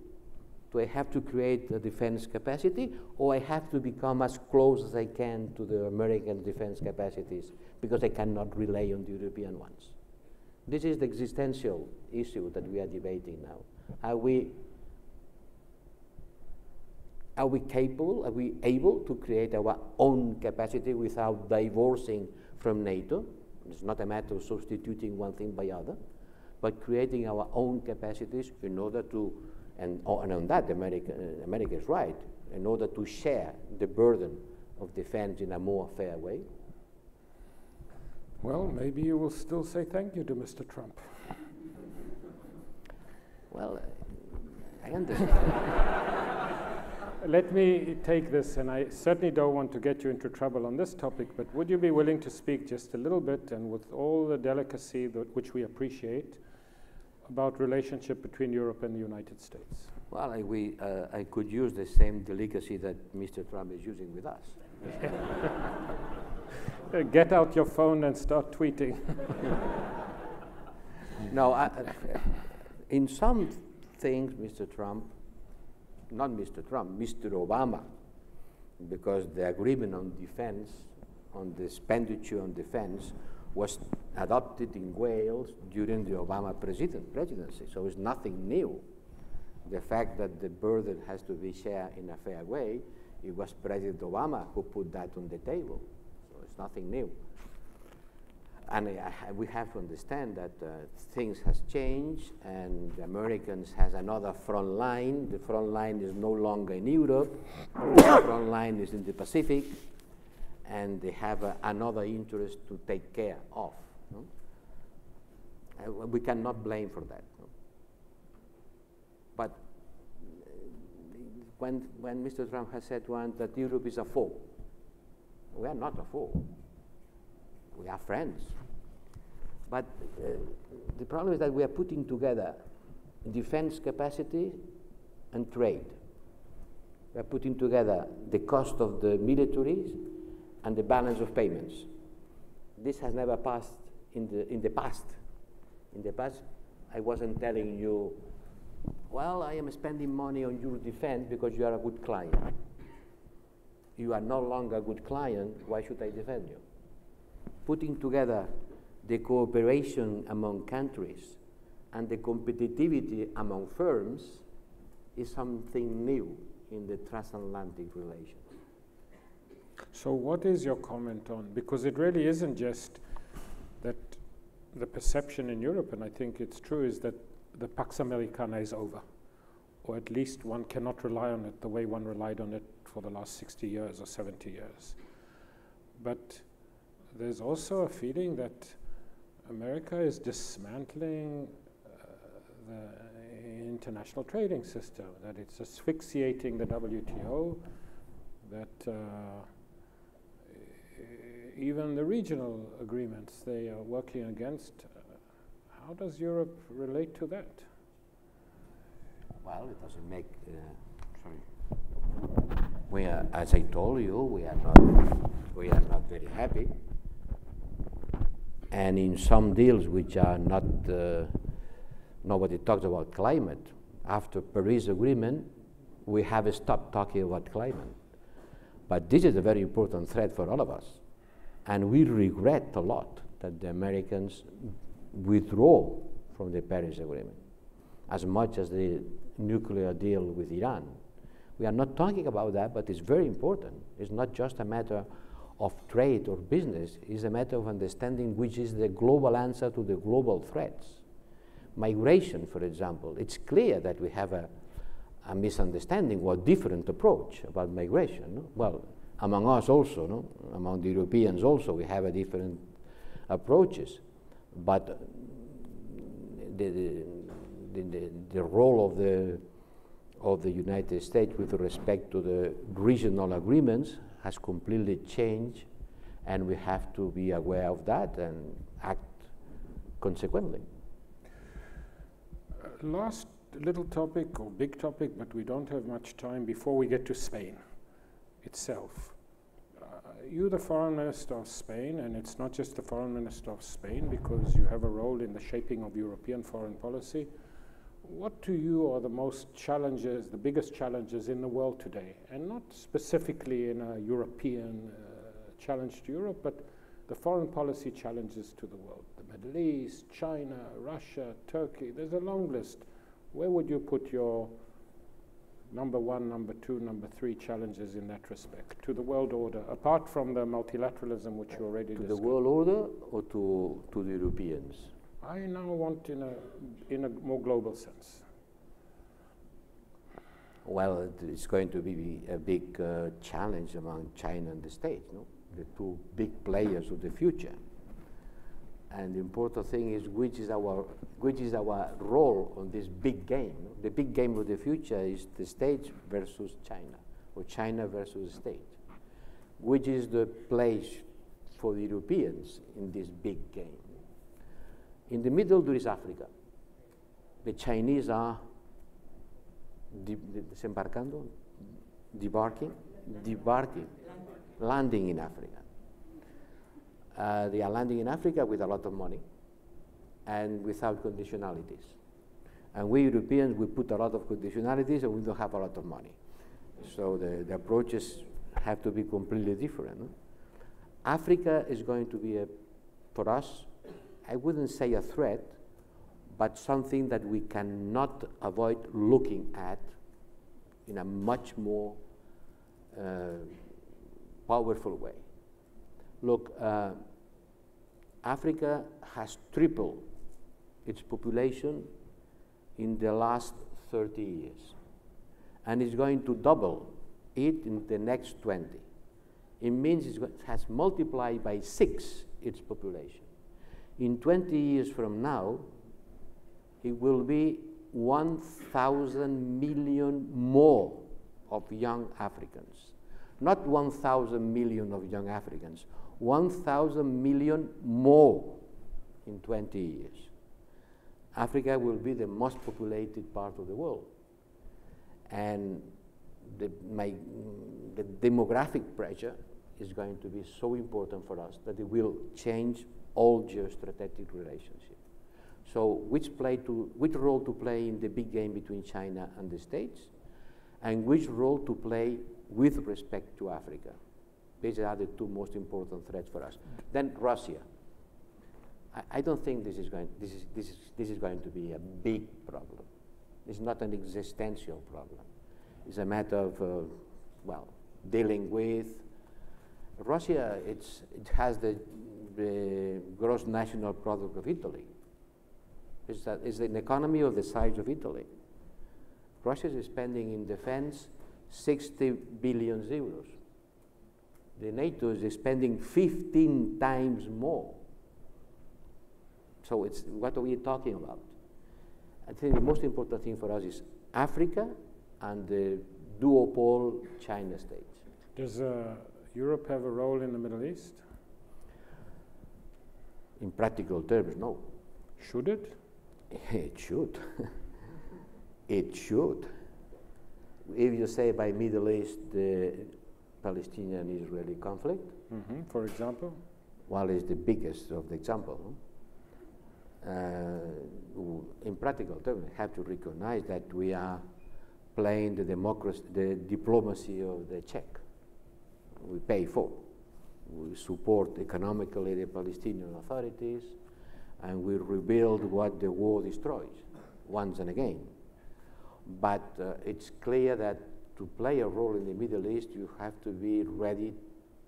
Do I have to create a defense capacity, or I have to become as close as I can to the American defense capacities because I cannot rely on the European ones? This is the existential issue that we are debating now. Are we capable, are we able to create our own capacity without divorcing from NATO? It's not a matter of substituting one thing by other, but creating our own capacities in order to, and on that America is right, in order to share the burden of defense in a more fair way. Well, maybe you will still say thank you to Mr. Trump. Well, I understand. Let me take this, and I certainly don't want to get you into trouble on this topic, but would you be willing to speak just a little bit, and with all the delicacy that, which we appreciate, about relationship between Europe and the United States? Well, I could use the same delicacy that Mr. Trump is using with us. Get out your phone and start tweeting. No, in some things, Mr. Trump, not Mr. Trump, Mr. Obama, because the agreement on defense, on the expenditure on defense, was adopted in Wales during the Obama presidency, so it's nothing new. The fact that the burden has to be shared in a fair way, it was President Obama who put that on the table. So it's nothing new. And we have to understand that things has changed, and the Americans has another front line. The front line is no longer in Europe. The front line is in the Pacific, and they have another interest to take care of. No? We cannot blame for that. No? But when Mr. Trump has said once that Europe is a foe, we are not a foe. We are friends. But the problem is that we are putting together defense capacity and trade. We are putting together the cost of the militaries and the balance of payments. This has never passed in the past. In the past, I wasn't telling you, well, I am spending money on your defense because you are a good client. You are no longer a good client, why should I defend you? Putting together the cooperation among countries and the competitivity among firms is something new in the transatlantic relations. So what is your comment on, because it really isn't just that the perception in Europe, and I think it's true, is that the Pax Americana is over, or at least one cannot rely on it the way one relied on it for the last 60 years or 70 years. But there's also a feeling that America is dismantling the international trading system, that it's asphyxiating the WTO, that even the regional agreements they are working against. How does Europe relate to that? Well, it doesn't make, sorry. We are, as I told you, we are not very happy. And in some deals which are not, nobody talks about climate. After Paris Agreement, we have stopped talking about climate. But this is a very important threat for all of us. And we regret a lot that the Americans withdraw from the Paris Agreement, as much as the nuclear deal with Iran. We are not talking about that, but it's very important. It's not just a matter of trade or business, it's a matter of understanding which is the global answer to the global threats. Migration, for example, it's clear that we have a misunderstanding or different approach about migration. No? Well, among us also, no? Among the Europeans also, we have a different approaches. But the role of the United States with respect to the regional agreements has completely changed, and we have to be aware of that and act consequently. Last little topic, or big topic, but we don't have much time before we get to Spain itself. You're the foreign minister of Spain, and it's not just the foreign minister of Spain, because you have a role in the shaping of European foreign policy. What to you are the most challenges, the biggest challenges in the world today? And not specifically in a European challenge to Europe, but the foreign policy challenges to the world. The Middle East, China, Russia, Turkey, there's a long list. Where would you put your number 1, number 2, number 3 challenges in that respect to the world order, apart from the multilateralism which you already discussed? To the world order or to the Europeans? I now want in a more global sense. Well, it's going to be a big challenge among China and the States, no? The two big players of the future. And the important thing is which is our role on this big game. The big game of the future is the States versus China, or China versus the States. Which is the place for the Europeans in this big game? In the middle, there is Africa. The Chinese are debarking, landing in Africa. They are landing in Africa with a lot of money and without conditionalities. And we Europeans, we put a lot of conditionalities and we don't have a lot of money. So the approaches have to be completely different. No? Africa is going to be, for us, I wouldn't say a threat, but something that we cannot avoid looking at in a much more powerful way. Look, Africa has tripled its population in the last 30 years, and is going to double it in the next 20. It means it has multiplied by 6 its population. In 20 years from now, it will be 1,000 million more of young Africans. Not 1,000 million of young Africans, 1,000 million more in 20 years. Africa will be the most populated part of the world. And the demographic pressure is going to be so important for us that it will change all geostrategic relationships. So which role to play in the big game between China and the States, and which role to play with respect to Africa. These are the two most important threats for us. Then Russia. I don't think this is going to be a big problem. It's not an existential problem. It's a matter of, well, dealing with Russia. It has the gross national product of Italy. It's an economy of the size of Italy. Russia is spending in defense 60 billion euros. The NATO is spending 15 times more. So what are we talking about? I think the most important thing for us is Africa and the duopoly China states. Does Europe have a role in the Middle East? In practical terms, no. Should it? It should. It should. If you say by Middle East, the Palestinian-Israeli conflict, for example, well, is the biggest of the example. In practical terms, we have to recognize that we are playing the diplomacy of the check. We pay for. We support economically the Palestinian authorities, and we rebuild what the war destroys once and again. But it's clear that to play a role in the Middle East, you have to be ready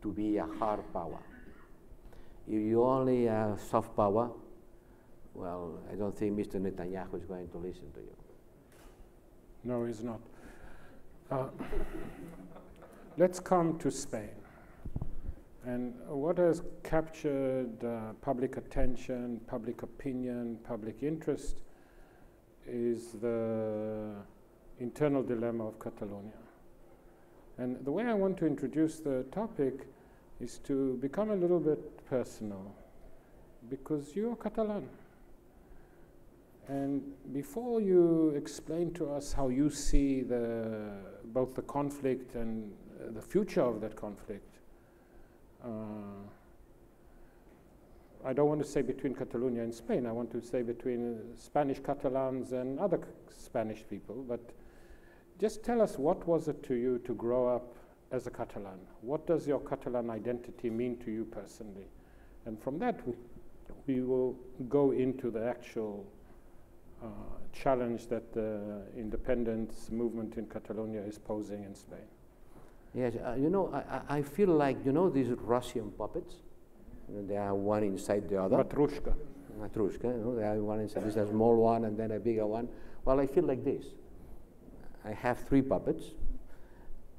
to be a hard power. If you only are soft power, well, I don't think Mr. Netanyahu is going to listen to you. No, he's not. Let's come to Spain. And what has captured public attention, public opinion, public interest is the internal dilemma of Catalonia. And the way I want to introduce the topic is to become a little bit personal, because you're Catalan. And before you explain to us how you see both the conflict and the future of that conflict, I don't want to say between Catalonia and Spain. I want to say between Spanish Catalans and other Spanish people. But just tell us, what was it to you to grow up as a Catalan? What does your Catalan identity mean to you personally? And from that, we will go into the actual challenge that the independence movement in Catalonia is posing in Spain. Yes, you know, I feel like, you know, these Russian puppets? They are one inside the other. Matrushka. Matrushka, you know, they are one inside. This is a small one and then a bigger one. Well, I feel like this. I have 3 puppets.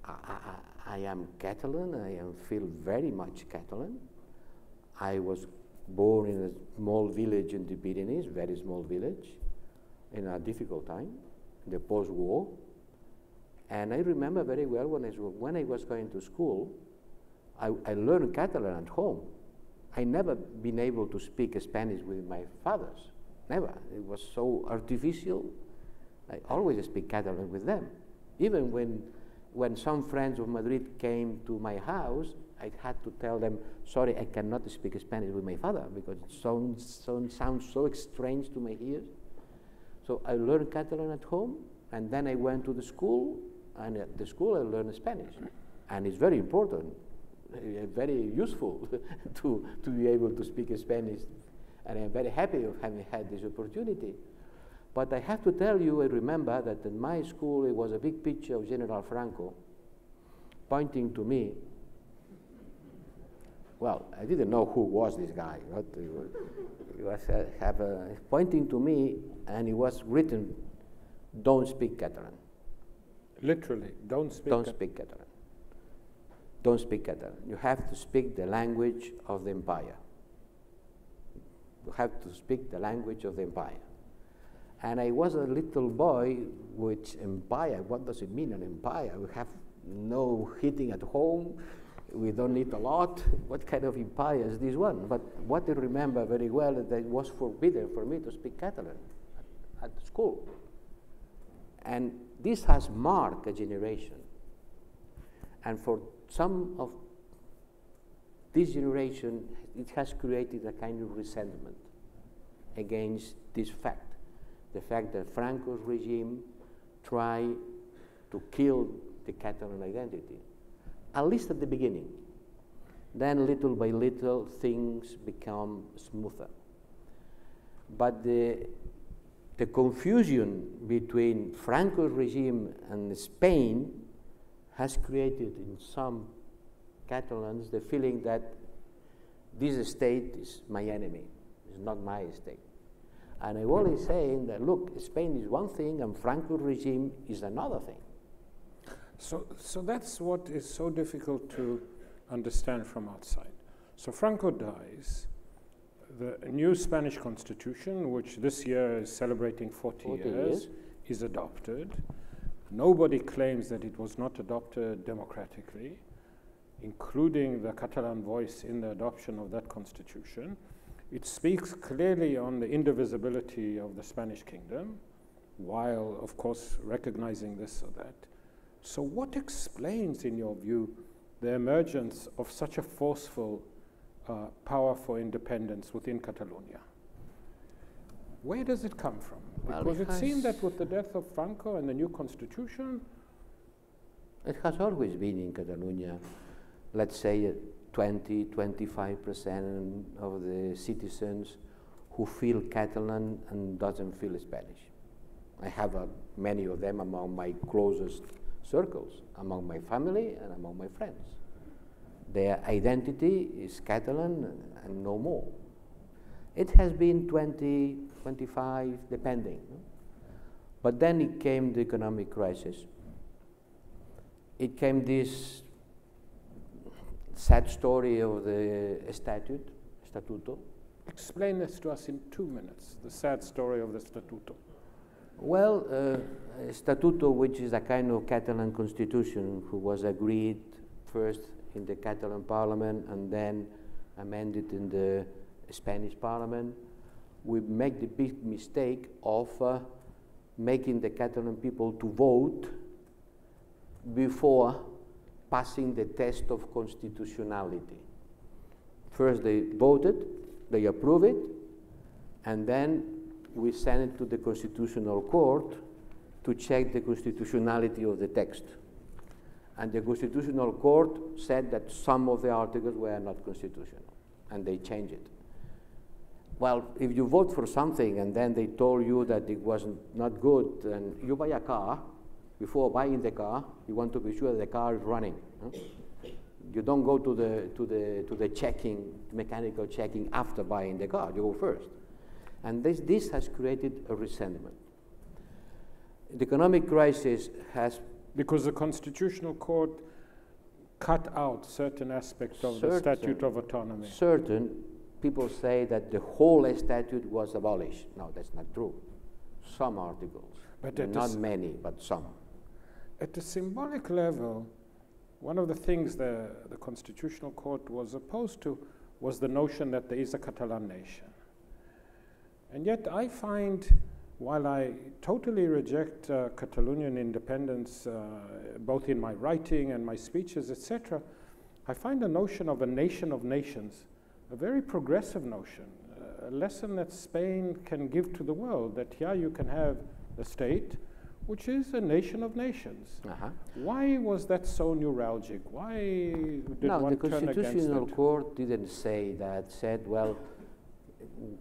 I am Catalan. I feel very much Catalan. I was born in a small village in the Pyrenees, very small village, in a difficult time, in the post-war. And I remember very well when I was going to school, I learned Catalan at home. I never been able to speak Spanish with my fathers, never. It was so artificial. I always speak Catalan with them. Even when some friends of Madrid came to my house, I had to tell them, sorry, I cannot speak Spanish with my father because it sounds so strange to my ears. So I learned Catalan at home, and then I went to the school, and at the school I learned Spanish. And it's very important, very useful to be able to speak Spanish. And I'm very happy of having had this opportunity. But I have to tell you, I remember that in my school it was a big picture of General Franco pointing to me. Well, I didn't know who was this guy. Right? He was pointing to me, and it was written, "Don't speak Catalan." Literally, don't speak Catalan. Don't speak Catalan. You have to speak the language of the empire. You have to speak the language of the empire. And I was a little boy, which empire, what does it mean, an empire? We have no heating at home, we don't eat a lot. What kind of empire is this one? But what I remember very well is that it was forbidden for me to speak Catalan at school. And this has marked a generation. And for some of this generation, it has created a kind of resentment against this fact. The fact that Franco's regime tried to kill the Catalan identity, at least at the beginning. Then little by little things become smoother. But the confusion between Franco's regime and Spain has created in some Catalans the feeling that this state is my enemy, it's not my state. And I'm only saying that, look, Spain is one thing and Franco's regime is another thing. So that's what is so difficult to understand from outside. So Franco dies, the new Spanish constitution, which this year is celebrating 40 years, is adopted. Nobody claims that it was not adopted democratically, including the Catalan voice in the adoption of that constitution. It speaks clearly on the indivisibility of the Spanish kingdom, while, of course, recognizing this or that. So what explains, in your view, the emergence of such a forceful power for independence within Catalonia? Where does it come from? Well, because it seemed that with the death of Franco and the new constitution... It has always been in Catalonia, let's say, 20–25% of the citizens who feel Catalan and doesn't feel Spanish. I have many of them among my closest circles, among my family and among my friends. Their identity is Catalan and no more. It has been 20, 25, depending. But then it came the economic crisis. It came this sad story of the Statuto. Explain this to us in 2 minutes, the sad story of the Statuto. Well, Statuto, which is a kind of Catalan constitution, who was agreed first in the Catalan parliament and then amended in the Spanish parliament, we make the big mistake of making the Catalan people to vote before passing the test of constitutionality. First they voted, they approved it, and then we sent it to the Constitutional Court to check the constitutionality of the text. And the Constitutional Court said that some of the articles were not constitutional, and they changed it. Well, if you vote for something and then they told you that it was not good, and you buy a car, before buying the car, you want to be sure that the car is running. Huh? You don't go to the checking, mechanical checking after buying the car, you go first. And this has created a resentment. The economic crisis has... Because the Constitutional Court cut out certain aspects of the Statute of Autonomy. Certain people say that the whole statute was abolished. No, that's not true. Some articles, but not many, but some. At a symbolic level, one of the things the Constitutional Court was opposed to was the notion that there is a Catalan nation. And yet I find, while I totally reject Catalonian independence, both in my writing and my speeches, etc., I find the notion of a nation of nations a very progressive notion, a lesson that Spain can give to the world, that here you can have a state which is a nation of nations. Uh-huh. Why was that so neuralgic? Why did one turn against it? No, the Constitutional Court didn't say that, said, well,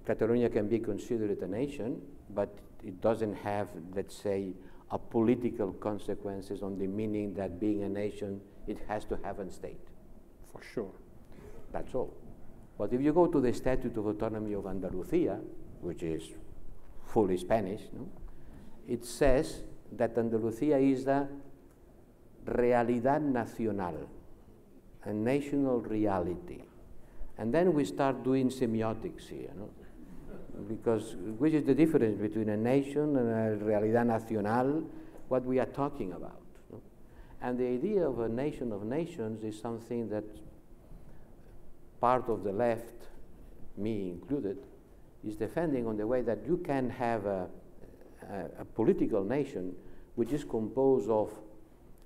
Catalonia can be considered a nation, but it doesn't have, let's say, a political consequences on the meaning that being a nation, it has to have a state. For sure. That's all. But if you go to the Statute of Autonomy of Andalusia, which is fully Spanish, no? It says that Andalusia is the realidad nacional, a national reality. And then we start doing semiotics here, no? Because which is the difference between a nation and a realidad nacional, what we are talking about. No? And the idea of a nation of nations is something that part of the left, me included, is defending on the way that you can have a political nation which is composed of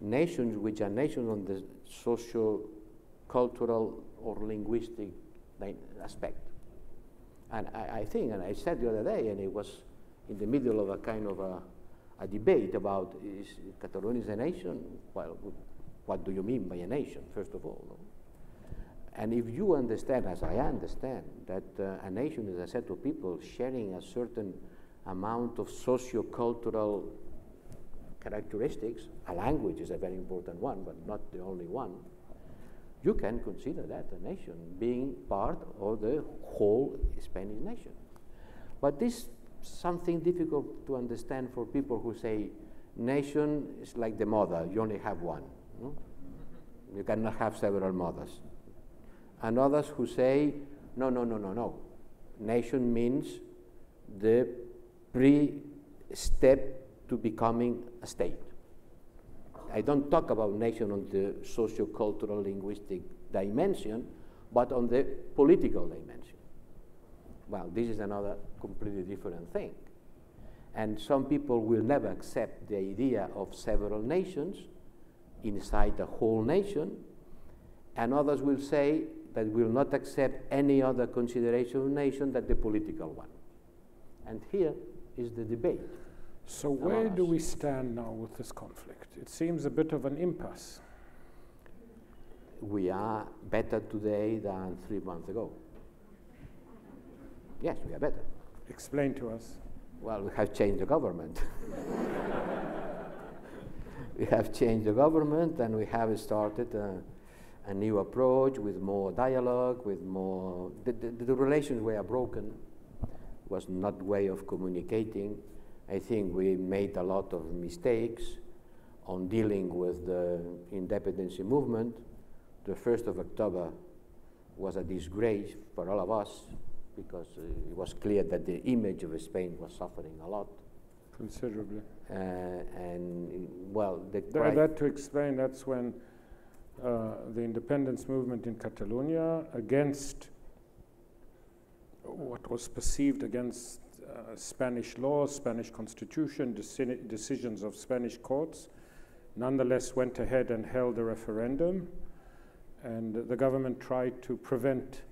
nations which are nations on the social, cultural, or linguistic aspect. And I think, and I said the other day, and it was in the middle of a kind of a debate about, is Catalonia a nation? Well, what do you mean by a nation, first of all? No? And if you understand, as I understand, that a nation is a set of people sharing a certain amount of socio-cultural characteristics, a language is a very important one, but not the only one, you can consider that a nation being part of the whole Spanish nation. But this is something difficult to understand for people who say nation is like the mother, you only have one. No? You cannot have several mothers. And others who say, no, no, no, no, no. Nation means the pre-step to becoming a state. I don't talk about nation on the socio-cultural linguistic dimension, but on the political dimension. Well, this is another completely different thing. And some people will never accept the idea of several nations inside the whole nation, and others will say that will not accept any other consideration of nation than the political one. And here is the debate. So where do we stand now with this conflict? It seems a bit of an impasse. We are better today than 3 months ago. Yes, we are better. Explain to us. Well, we have changed the government. We have changed the government, and we have started a new approach with more dialogue, with more... The relations were broken. Was not way of communicating. I think we made a lot of mistakes on dealing with the independence movement. The 1st of October was a disgrace for all of us because it was clear that the image of Spain was suffering a lot. Considerably. And well, that to explain, that's when the independence movement in Catalonia against what was perceived against Spanish law, Spanish constitution, decisions of Spanish courts, nonetheless went ahead and held a referendum, and the government tried to prevent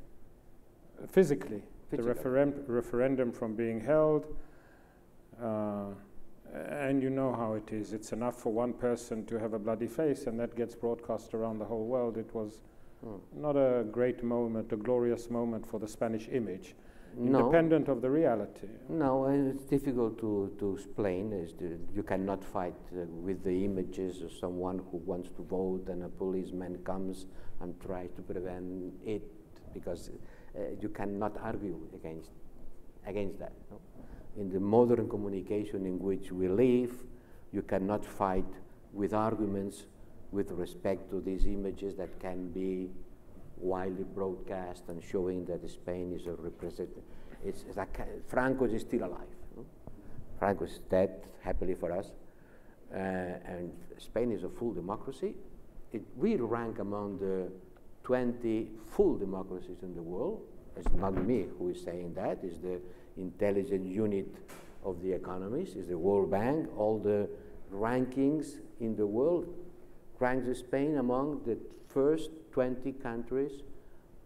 physically the referendum from being held, and you know how it is. It's enough for one person to have a bloody face, and that gets broadcast around the whole world. It was not a great moment, a glorious moment for the Spanish image, independent of the reality. No, it's difficult to explain. You cannot fight with the images of someone who wants to vote and a policeman comes and tries to prevent it, because you cannot argue against that. No? In the modern communication in which we live, you cannot fight with arguments with respect to these images that can be widely broadcast and showing that Spain is a representative. Franco is still alive. No? Franco is dead, happily for us. And Spain is a full democracy. We rank among the 20 full democracies in the world. It's not me who is saying that. It's the intelligence unit of the economists. It's the World Bank. All the rankings in the world ranks Spain among the first 20 countries,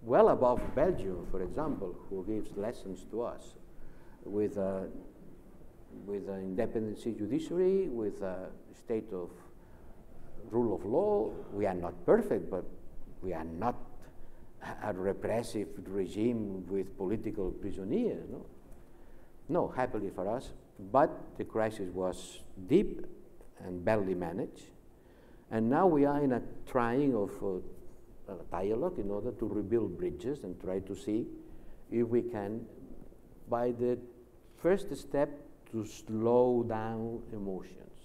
well above Belgium, for example, who gives lessons to us with an independent judiciary, with a state of rule of law. We are not perfect, but we are not a repressive regime with political prisoners. No, no, happily for us. But the crisis was deep and badly managed, and now we are in a trying of a dialogue in order to rebuild bridges and try to see if we can, by the first step, to slow down emotions,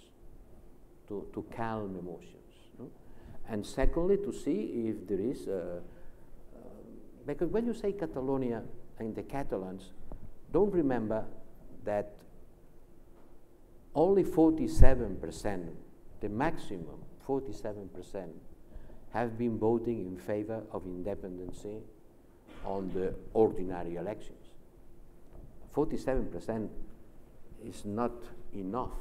to calm emotions, no? And secondly, to see if there is because when you say Catalonia and the Catalans, don't remember that only 47%, the maximum 47%, have been voting in favor of independence on the ordinary elections. 47% is not enough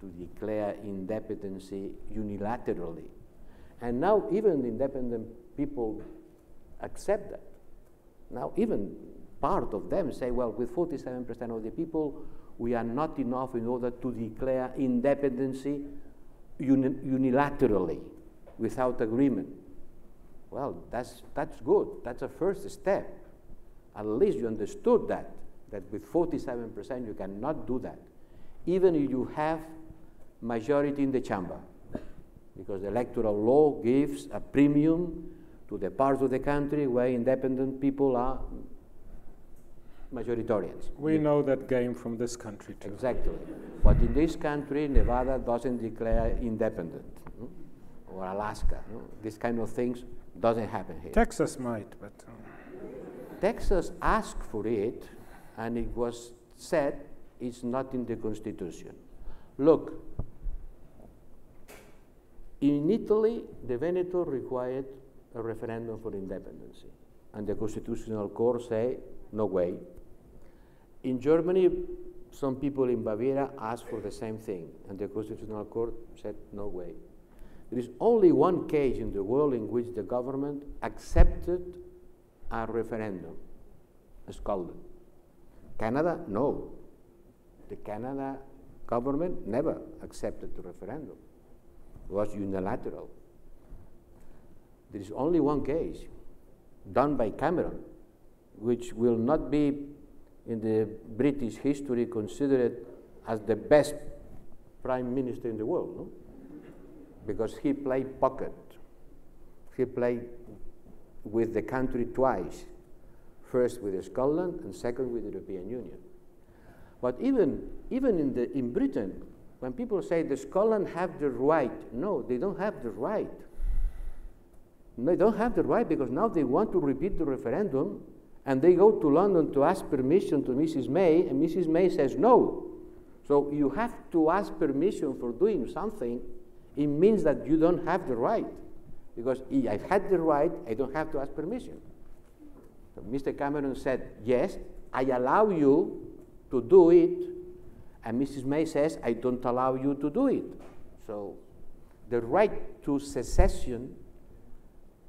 to declare independence unilaterally. And now even independent people accept that. Now even part of them say, well, with 47% of the people, we are not enough in order to declare independence unilaterally, without agreement. Well, that's good. That's a first step. At least you understood that with 47% you cannot do that, even if you have majority in the chamber, because the electoral law gives a premium to the parts of the country where independent people are majoritarians. We know that game from this country too. Exactly. But in this country, Nevada doesn't declare independent, no? Or Alaska. No? This kind of things doesn't happen here. Texas might, but... Texas asked for it, and it was said it's not in the Constitution. Look, in Italy, the Veneto required a referendum for independence, and the Constitutional Court said, no way. In Germany, some people in Bavaria asked for the same thing, and the Constitutional Court said, no way. There is only one case in the world in which the government accepted a referendum, Scotland. Canada, no. The Canada government never accepted the referendum. It was unilateral. There is only one case, done by Cameron, which will not be in the British history considered as the best prime minister in the world, no? Because he played pocket. He played with the country twice, first with Scotland and second with the European Union. But even in Britain, when people say the Scotland have the right, no, they don't have the right. They don't have the right because now they want to repeat the referendum, and they go to London to ask permission to Mrs. May, and Mrs. May says no. So you have to ask permission for doing something. It means that you don't have the right. Because if I've had the right, I don't have to ask permission. So Mr. Cameron said, yes, I allow you to do it. And Mrs. May says, I don't allow you to do it. So the right to secession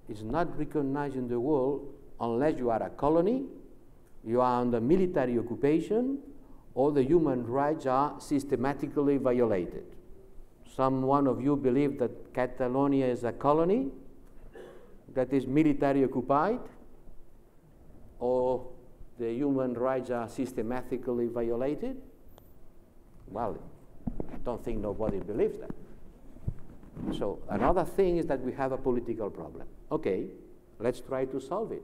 is not recognized in the world unless you are a colony, you are under military occupation, or the human rights are systematically violated. Some one of you believe that Catalonia is a colony that is military occupied, or the human rights are systematically violated. Well, I don't think nobody believes that. So another thing is that we have a political problem. Okay, let's try to solve it.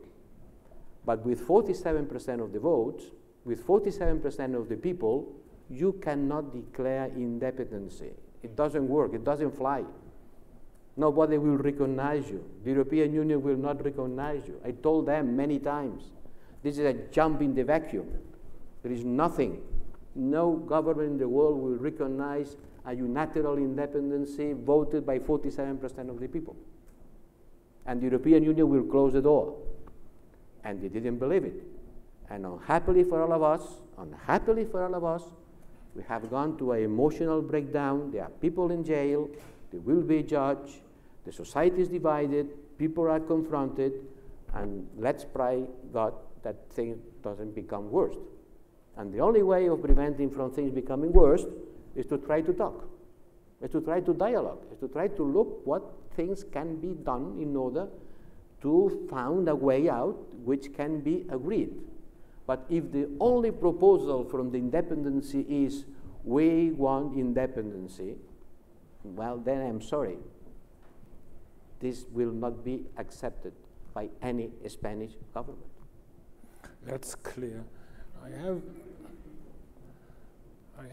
But with 47% of the votes, with 47% of the people, you cannot declare independence. It doesn't work, it doesn't fly. Nobody will recognize you. The European Union will not recognize you. I told them many times, this is a jump in the vacuum. There is nothing. No government in the world will recognize a unilateral independence voted by 47% of the people. And the European Union will close the door. And they didn't believe it. And unhappily for all of us, we have gone to an emotional breakdown. There are people in jail, they will be judged, The society is divided, people are confronted, and let's pray God that things doesn't become worse. And the only way of preventing from things becoming worse is to try to talk, is to try to dialogue, is to try to look what things can be done in order to find a way out which can be agreed. But if the only proposal from the independency is we want independency, well, then I'm sorry. This will not be accepted by any Spanish government. That's clear. I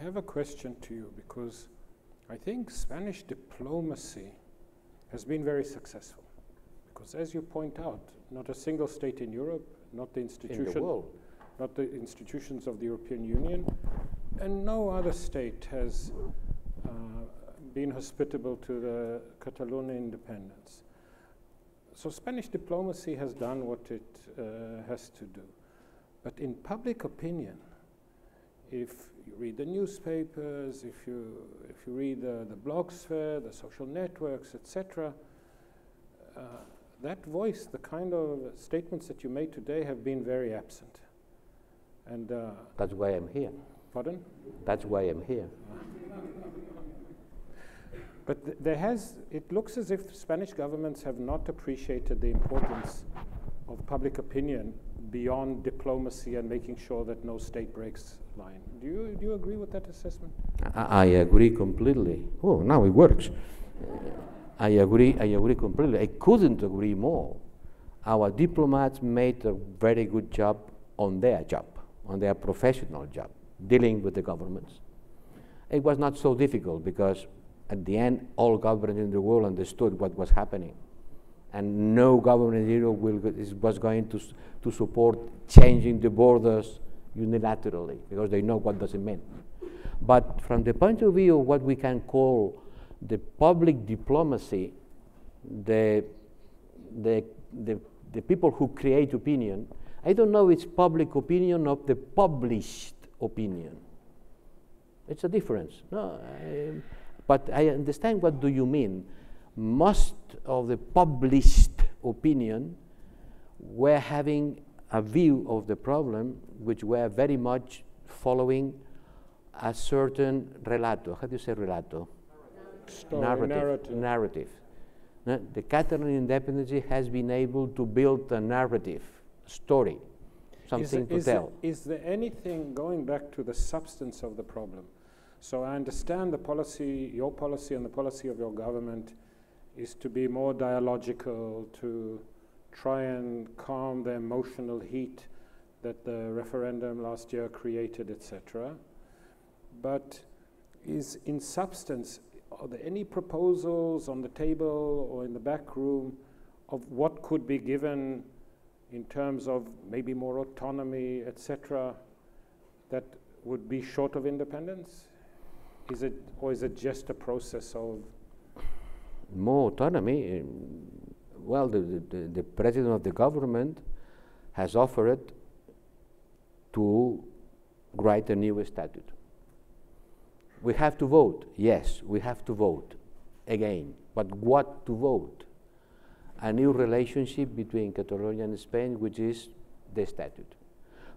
have a question to you, because I think Spanish diplomacy has been very successful. Because as you point out, not a single state in Europe, not the institution, in the world, not the institutions of the European Union, and no other state has been hospitable to the Catalonian independence. So Spanish diplomacy has done what it has to do. But in public opinion, if you read the newspapers, if you read the blogosphere, the social networks, etc., that voice, the kind of statements that you made today have been very absent. And that's why I'm here. Pardon? That's why I'm here. But it looks as if the Spanish governments have not appreciated the importance of public opinion beyond diplomacy and making sure that no state breaks line. Do you agree with that assessment? I agree completely. Oh, now it works. I agree completely. I couldn't agree more. Our diplomats made a very good job on their job, on their professional job, dealing with the governments. It was not so difficult because at the end, all governments in the world understood what was happening. And no government in Europe was going to support changing the borders unilaterally, because they know what does it mean. But from the point of view of what we can call the public diplomacy, the people who create opinion, I don't know if it's public opinion or the published opinion. It's a difference. No, but I understand what do you mean. Most of the published opinion were having a view of the problem which were very much following a certain relato. How do you say relato? Narrative. No, the Catalan independence has been able to build a narrative story, something to tell. Is there anything, going back to the substance of the problem, so I understand the policy, your policy and the policy of your government is to be more dialogical, to try and calm the emotional heat that the referendum last year created, etc. But is in substance, are there any proposals on the table or in the back room of what could be given in terms of maybe more autonomy, etc., that would be short of independence? Or is it just a process of more autonomy? Well, the president of the government has offered to write a new statute. We have to vote. Yes, we have to vote again. But what to vote? A new relationship between Catalonia and Spain, which is the statute.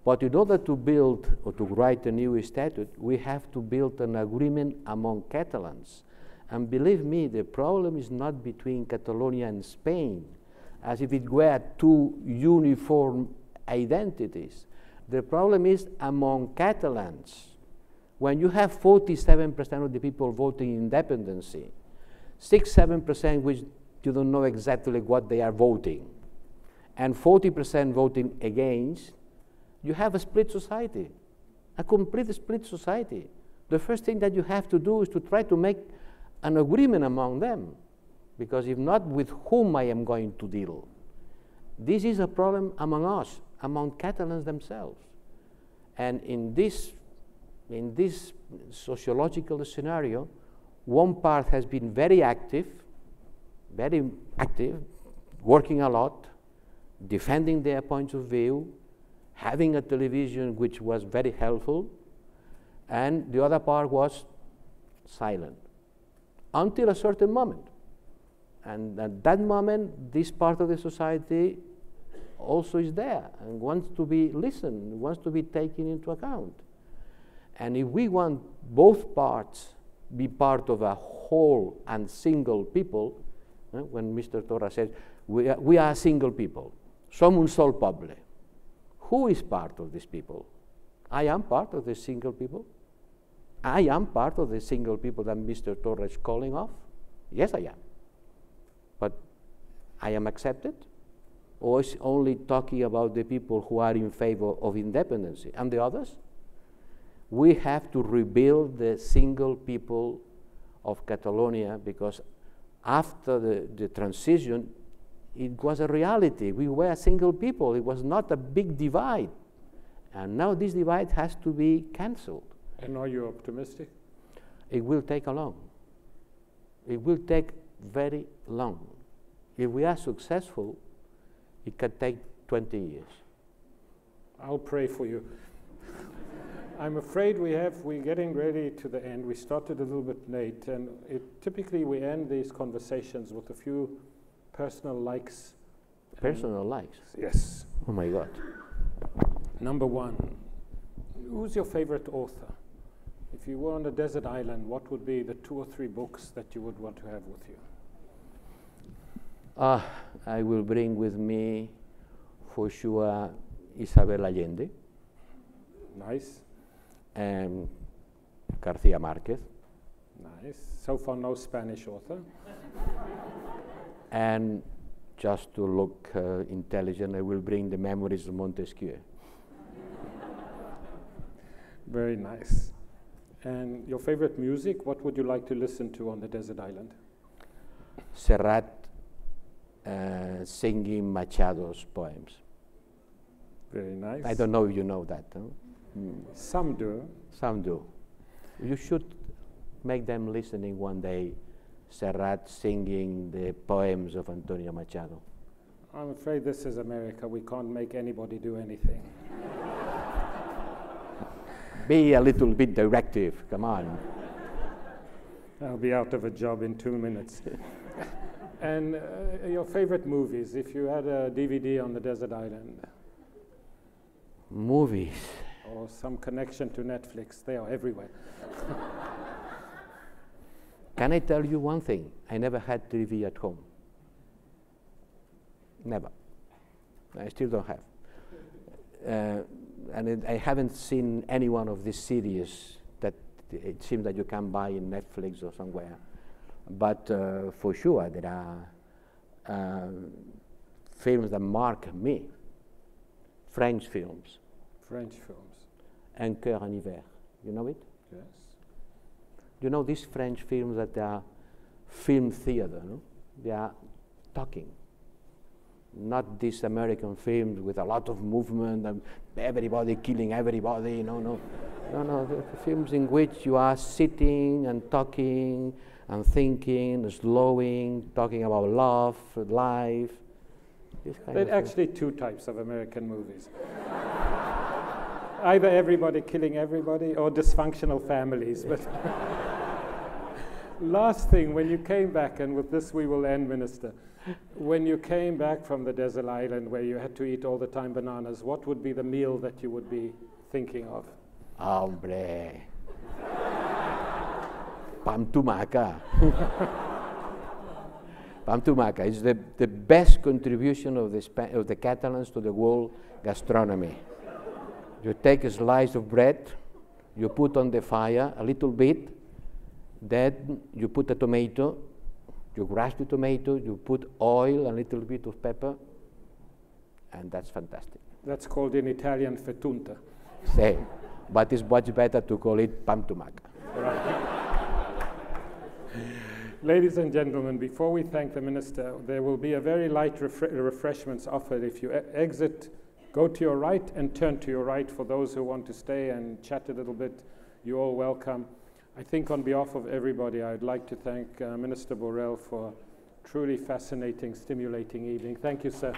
But in order to build or to write a new statute, we have to build an agreement among Catalans. And believe me, the problem is not between Catalonia and Spain, as if it were two uniform identities. The problem is among Catalans. When you have 47% of the people voting independency, 6–7% which you don't know exactly what they are voting, and 40% voting against, you have a split society, a complete split society. The first thing that you have to do is to try to make an agreement among them, because if not, with whom I am going to deal? This is a problem among us, among Catalans themselves. And in this sociological scenario, one part has been very active, working a lot, defending their points of view, having a television which was very helpful, and the other part was silent, until a certain moment. And at that moment, this part of the society also is there and wants to be listened, wants to be taken into account. And if we want both parts be part of a whole and single people, when Mr. Torra says, we are a single people, som un sol poble. Who is part of this people? I am part of the single people. I am part of the single people that Mr. Torra is calling off. Yes, I am. But I am accepted? Or is only talking about the people who are in favor of independence and the others? We have to rebuild the single people of Catalonia, because after the transition, it was a reality. We were a single people. It was not a big divide. And now this divide has to be cancelled. And are you optimistic? It will take a long. It will take very long. If we are successful, it can take 20 years. I'll pray for you. I'm afraid we're getting ready to the end. We started a little bit late, and typically we end these conversations with a few personal likes. Personal likes? Yes. Oh my God. Number one, who's your favorite author? If you were on a desert island, what would be the 2 or 3 books that you would want to have with you? I will bring with me, for sure, Isabel Allende. Nice. And García Márquez. Nice. So far, no Spanish author. And just to look intelligent, I will bring the Memories of Montesquieu. Very nice. And your favorite music, what would you like to listen to on the desert island? Serrat singing Machado's poems. Very nice. I don't know if you know that. Huh? Mm. Some do. Some do. You should make them listening one day, Serrat singing the poems of Antonio Machado. I'm afraid this is America. We can't make anybody do anything. Be a little bit directive, come on. I'll be out of a job in 2 minutes. And your favorite movies, if you had a DVD on the desert island? Movies. Or some connection to Netflix, they are everywhere. Can I tell you one thing? I never had TV at home. Never. I still don't have. And I haven't seen any one of these series that it seems that you can buy in Netflix or somewhere. But for sure, there are films that mark me. French films. French films. Un cœur en hiver. You know it? Yes. You know these French films that they are film theater, no? They are talking. Not these American films with a lot of movement and everybody killing everybody, no, no. No, no, the films in which you are sitting and talking and thinking, slowing, talking about love, life. There are actually two types of American movies. Either everybody killing everybody or dysfunctional families. But last thing, when you came back, and with this we will end, Minister, when you came back from the desert island where you had to eat all the time bananas, what would be the meal that you would be thinking of? Hombre. Pam tumaca. Pam tumaca is the best contribution of the Catalans to the world gastronomy. You take a slice of bread, you put on the fire a little bit, then you put a tomato, you grasp the tomato, you put oil, a little bit of pepper, and that's fantastic. That's called in Italian fettunta. Same, but it's much better to call it pam tumaca. Right. Ladies and gentlemen, before we thank the Minister, there will be a very light refreshments offered if you exit. Go to your right and turn to your right for those who want to stay and chat a little bit. You're all welcome. I think on behalf of everybody, I'd like to thank Minister Borrell for a truly fascinating, stimulating evening. Thank you, sir.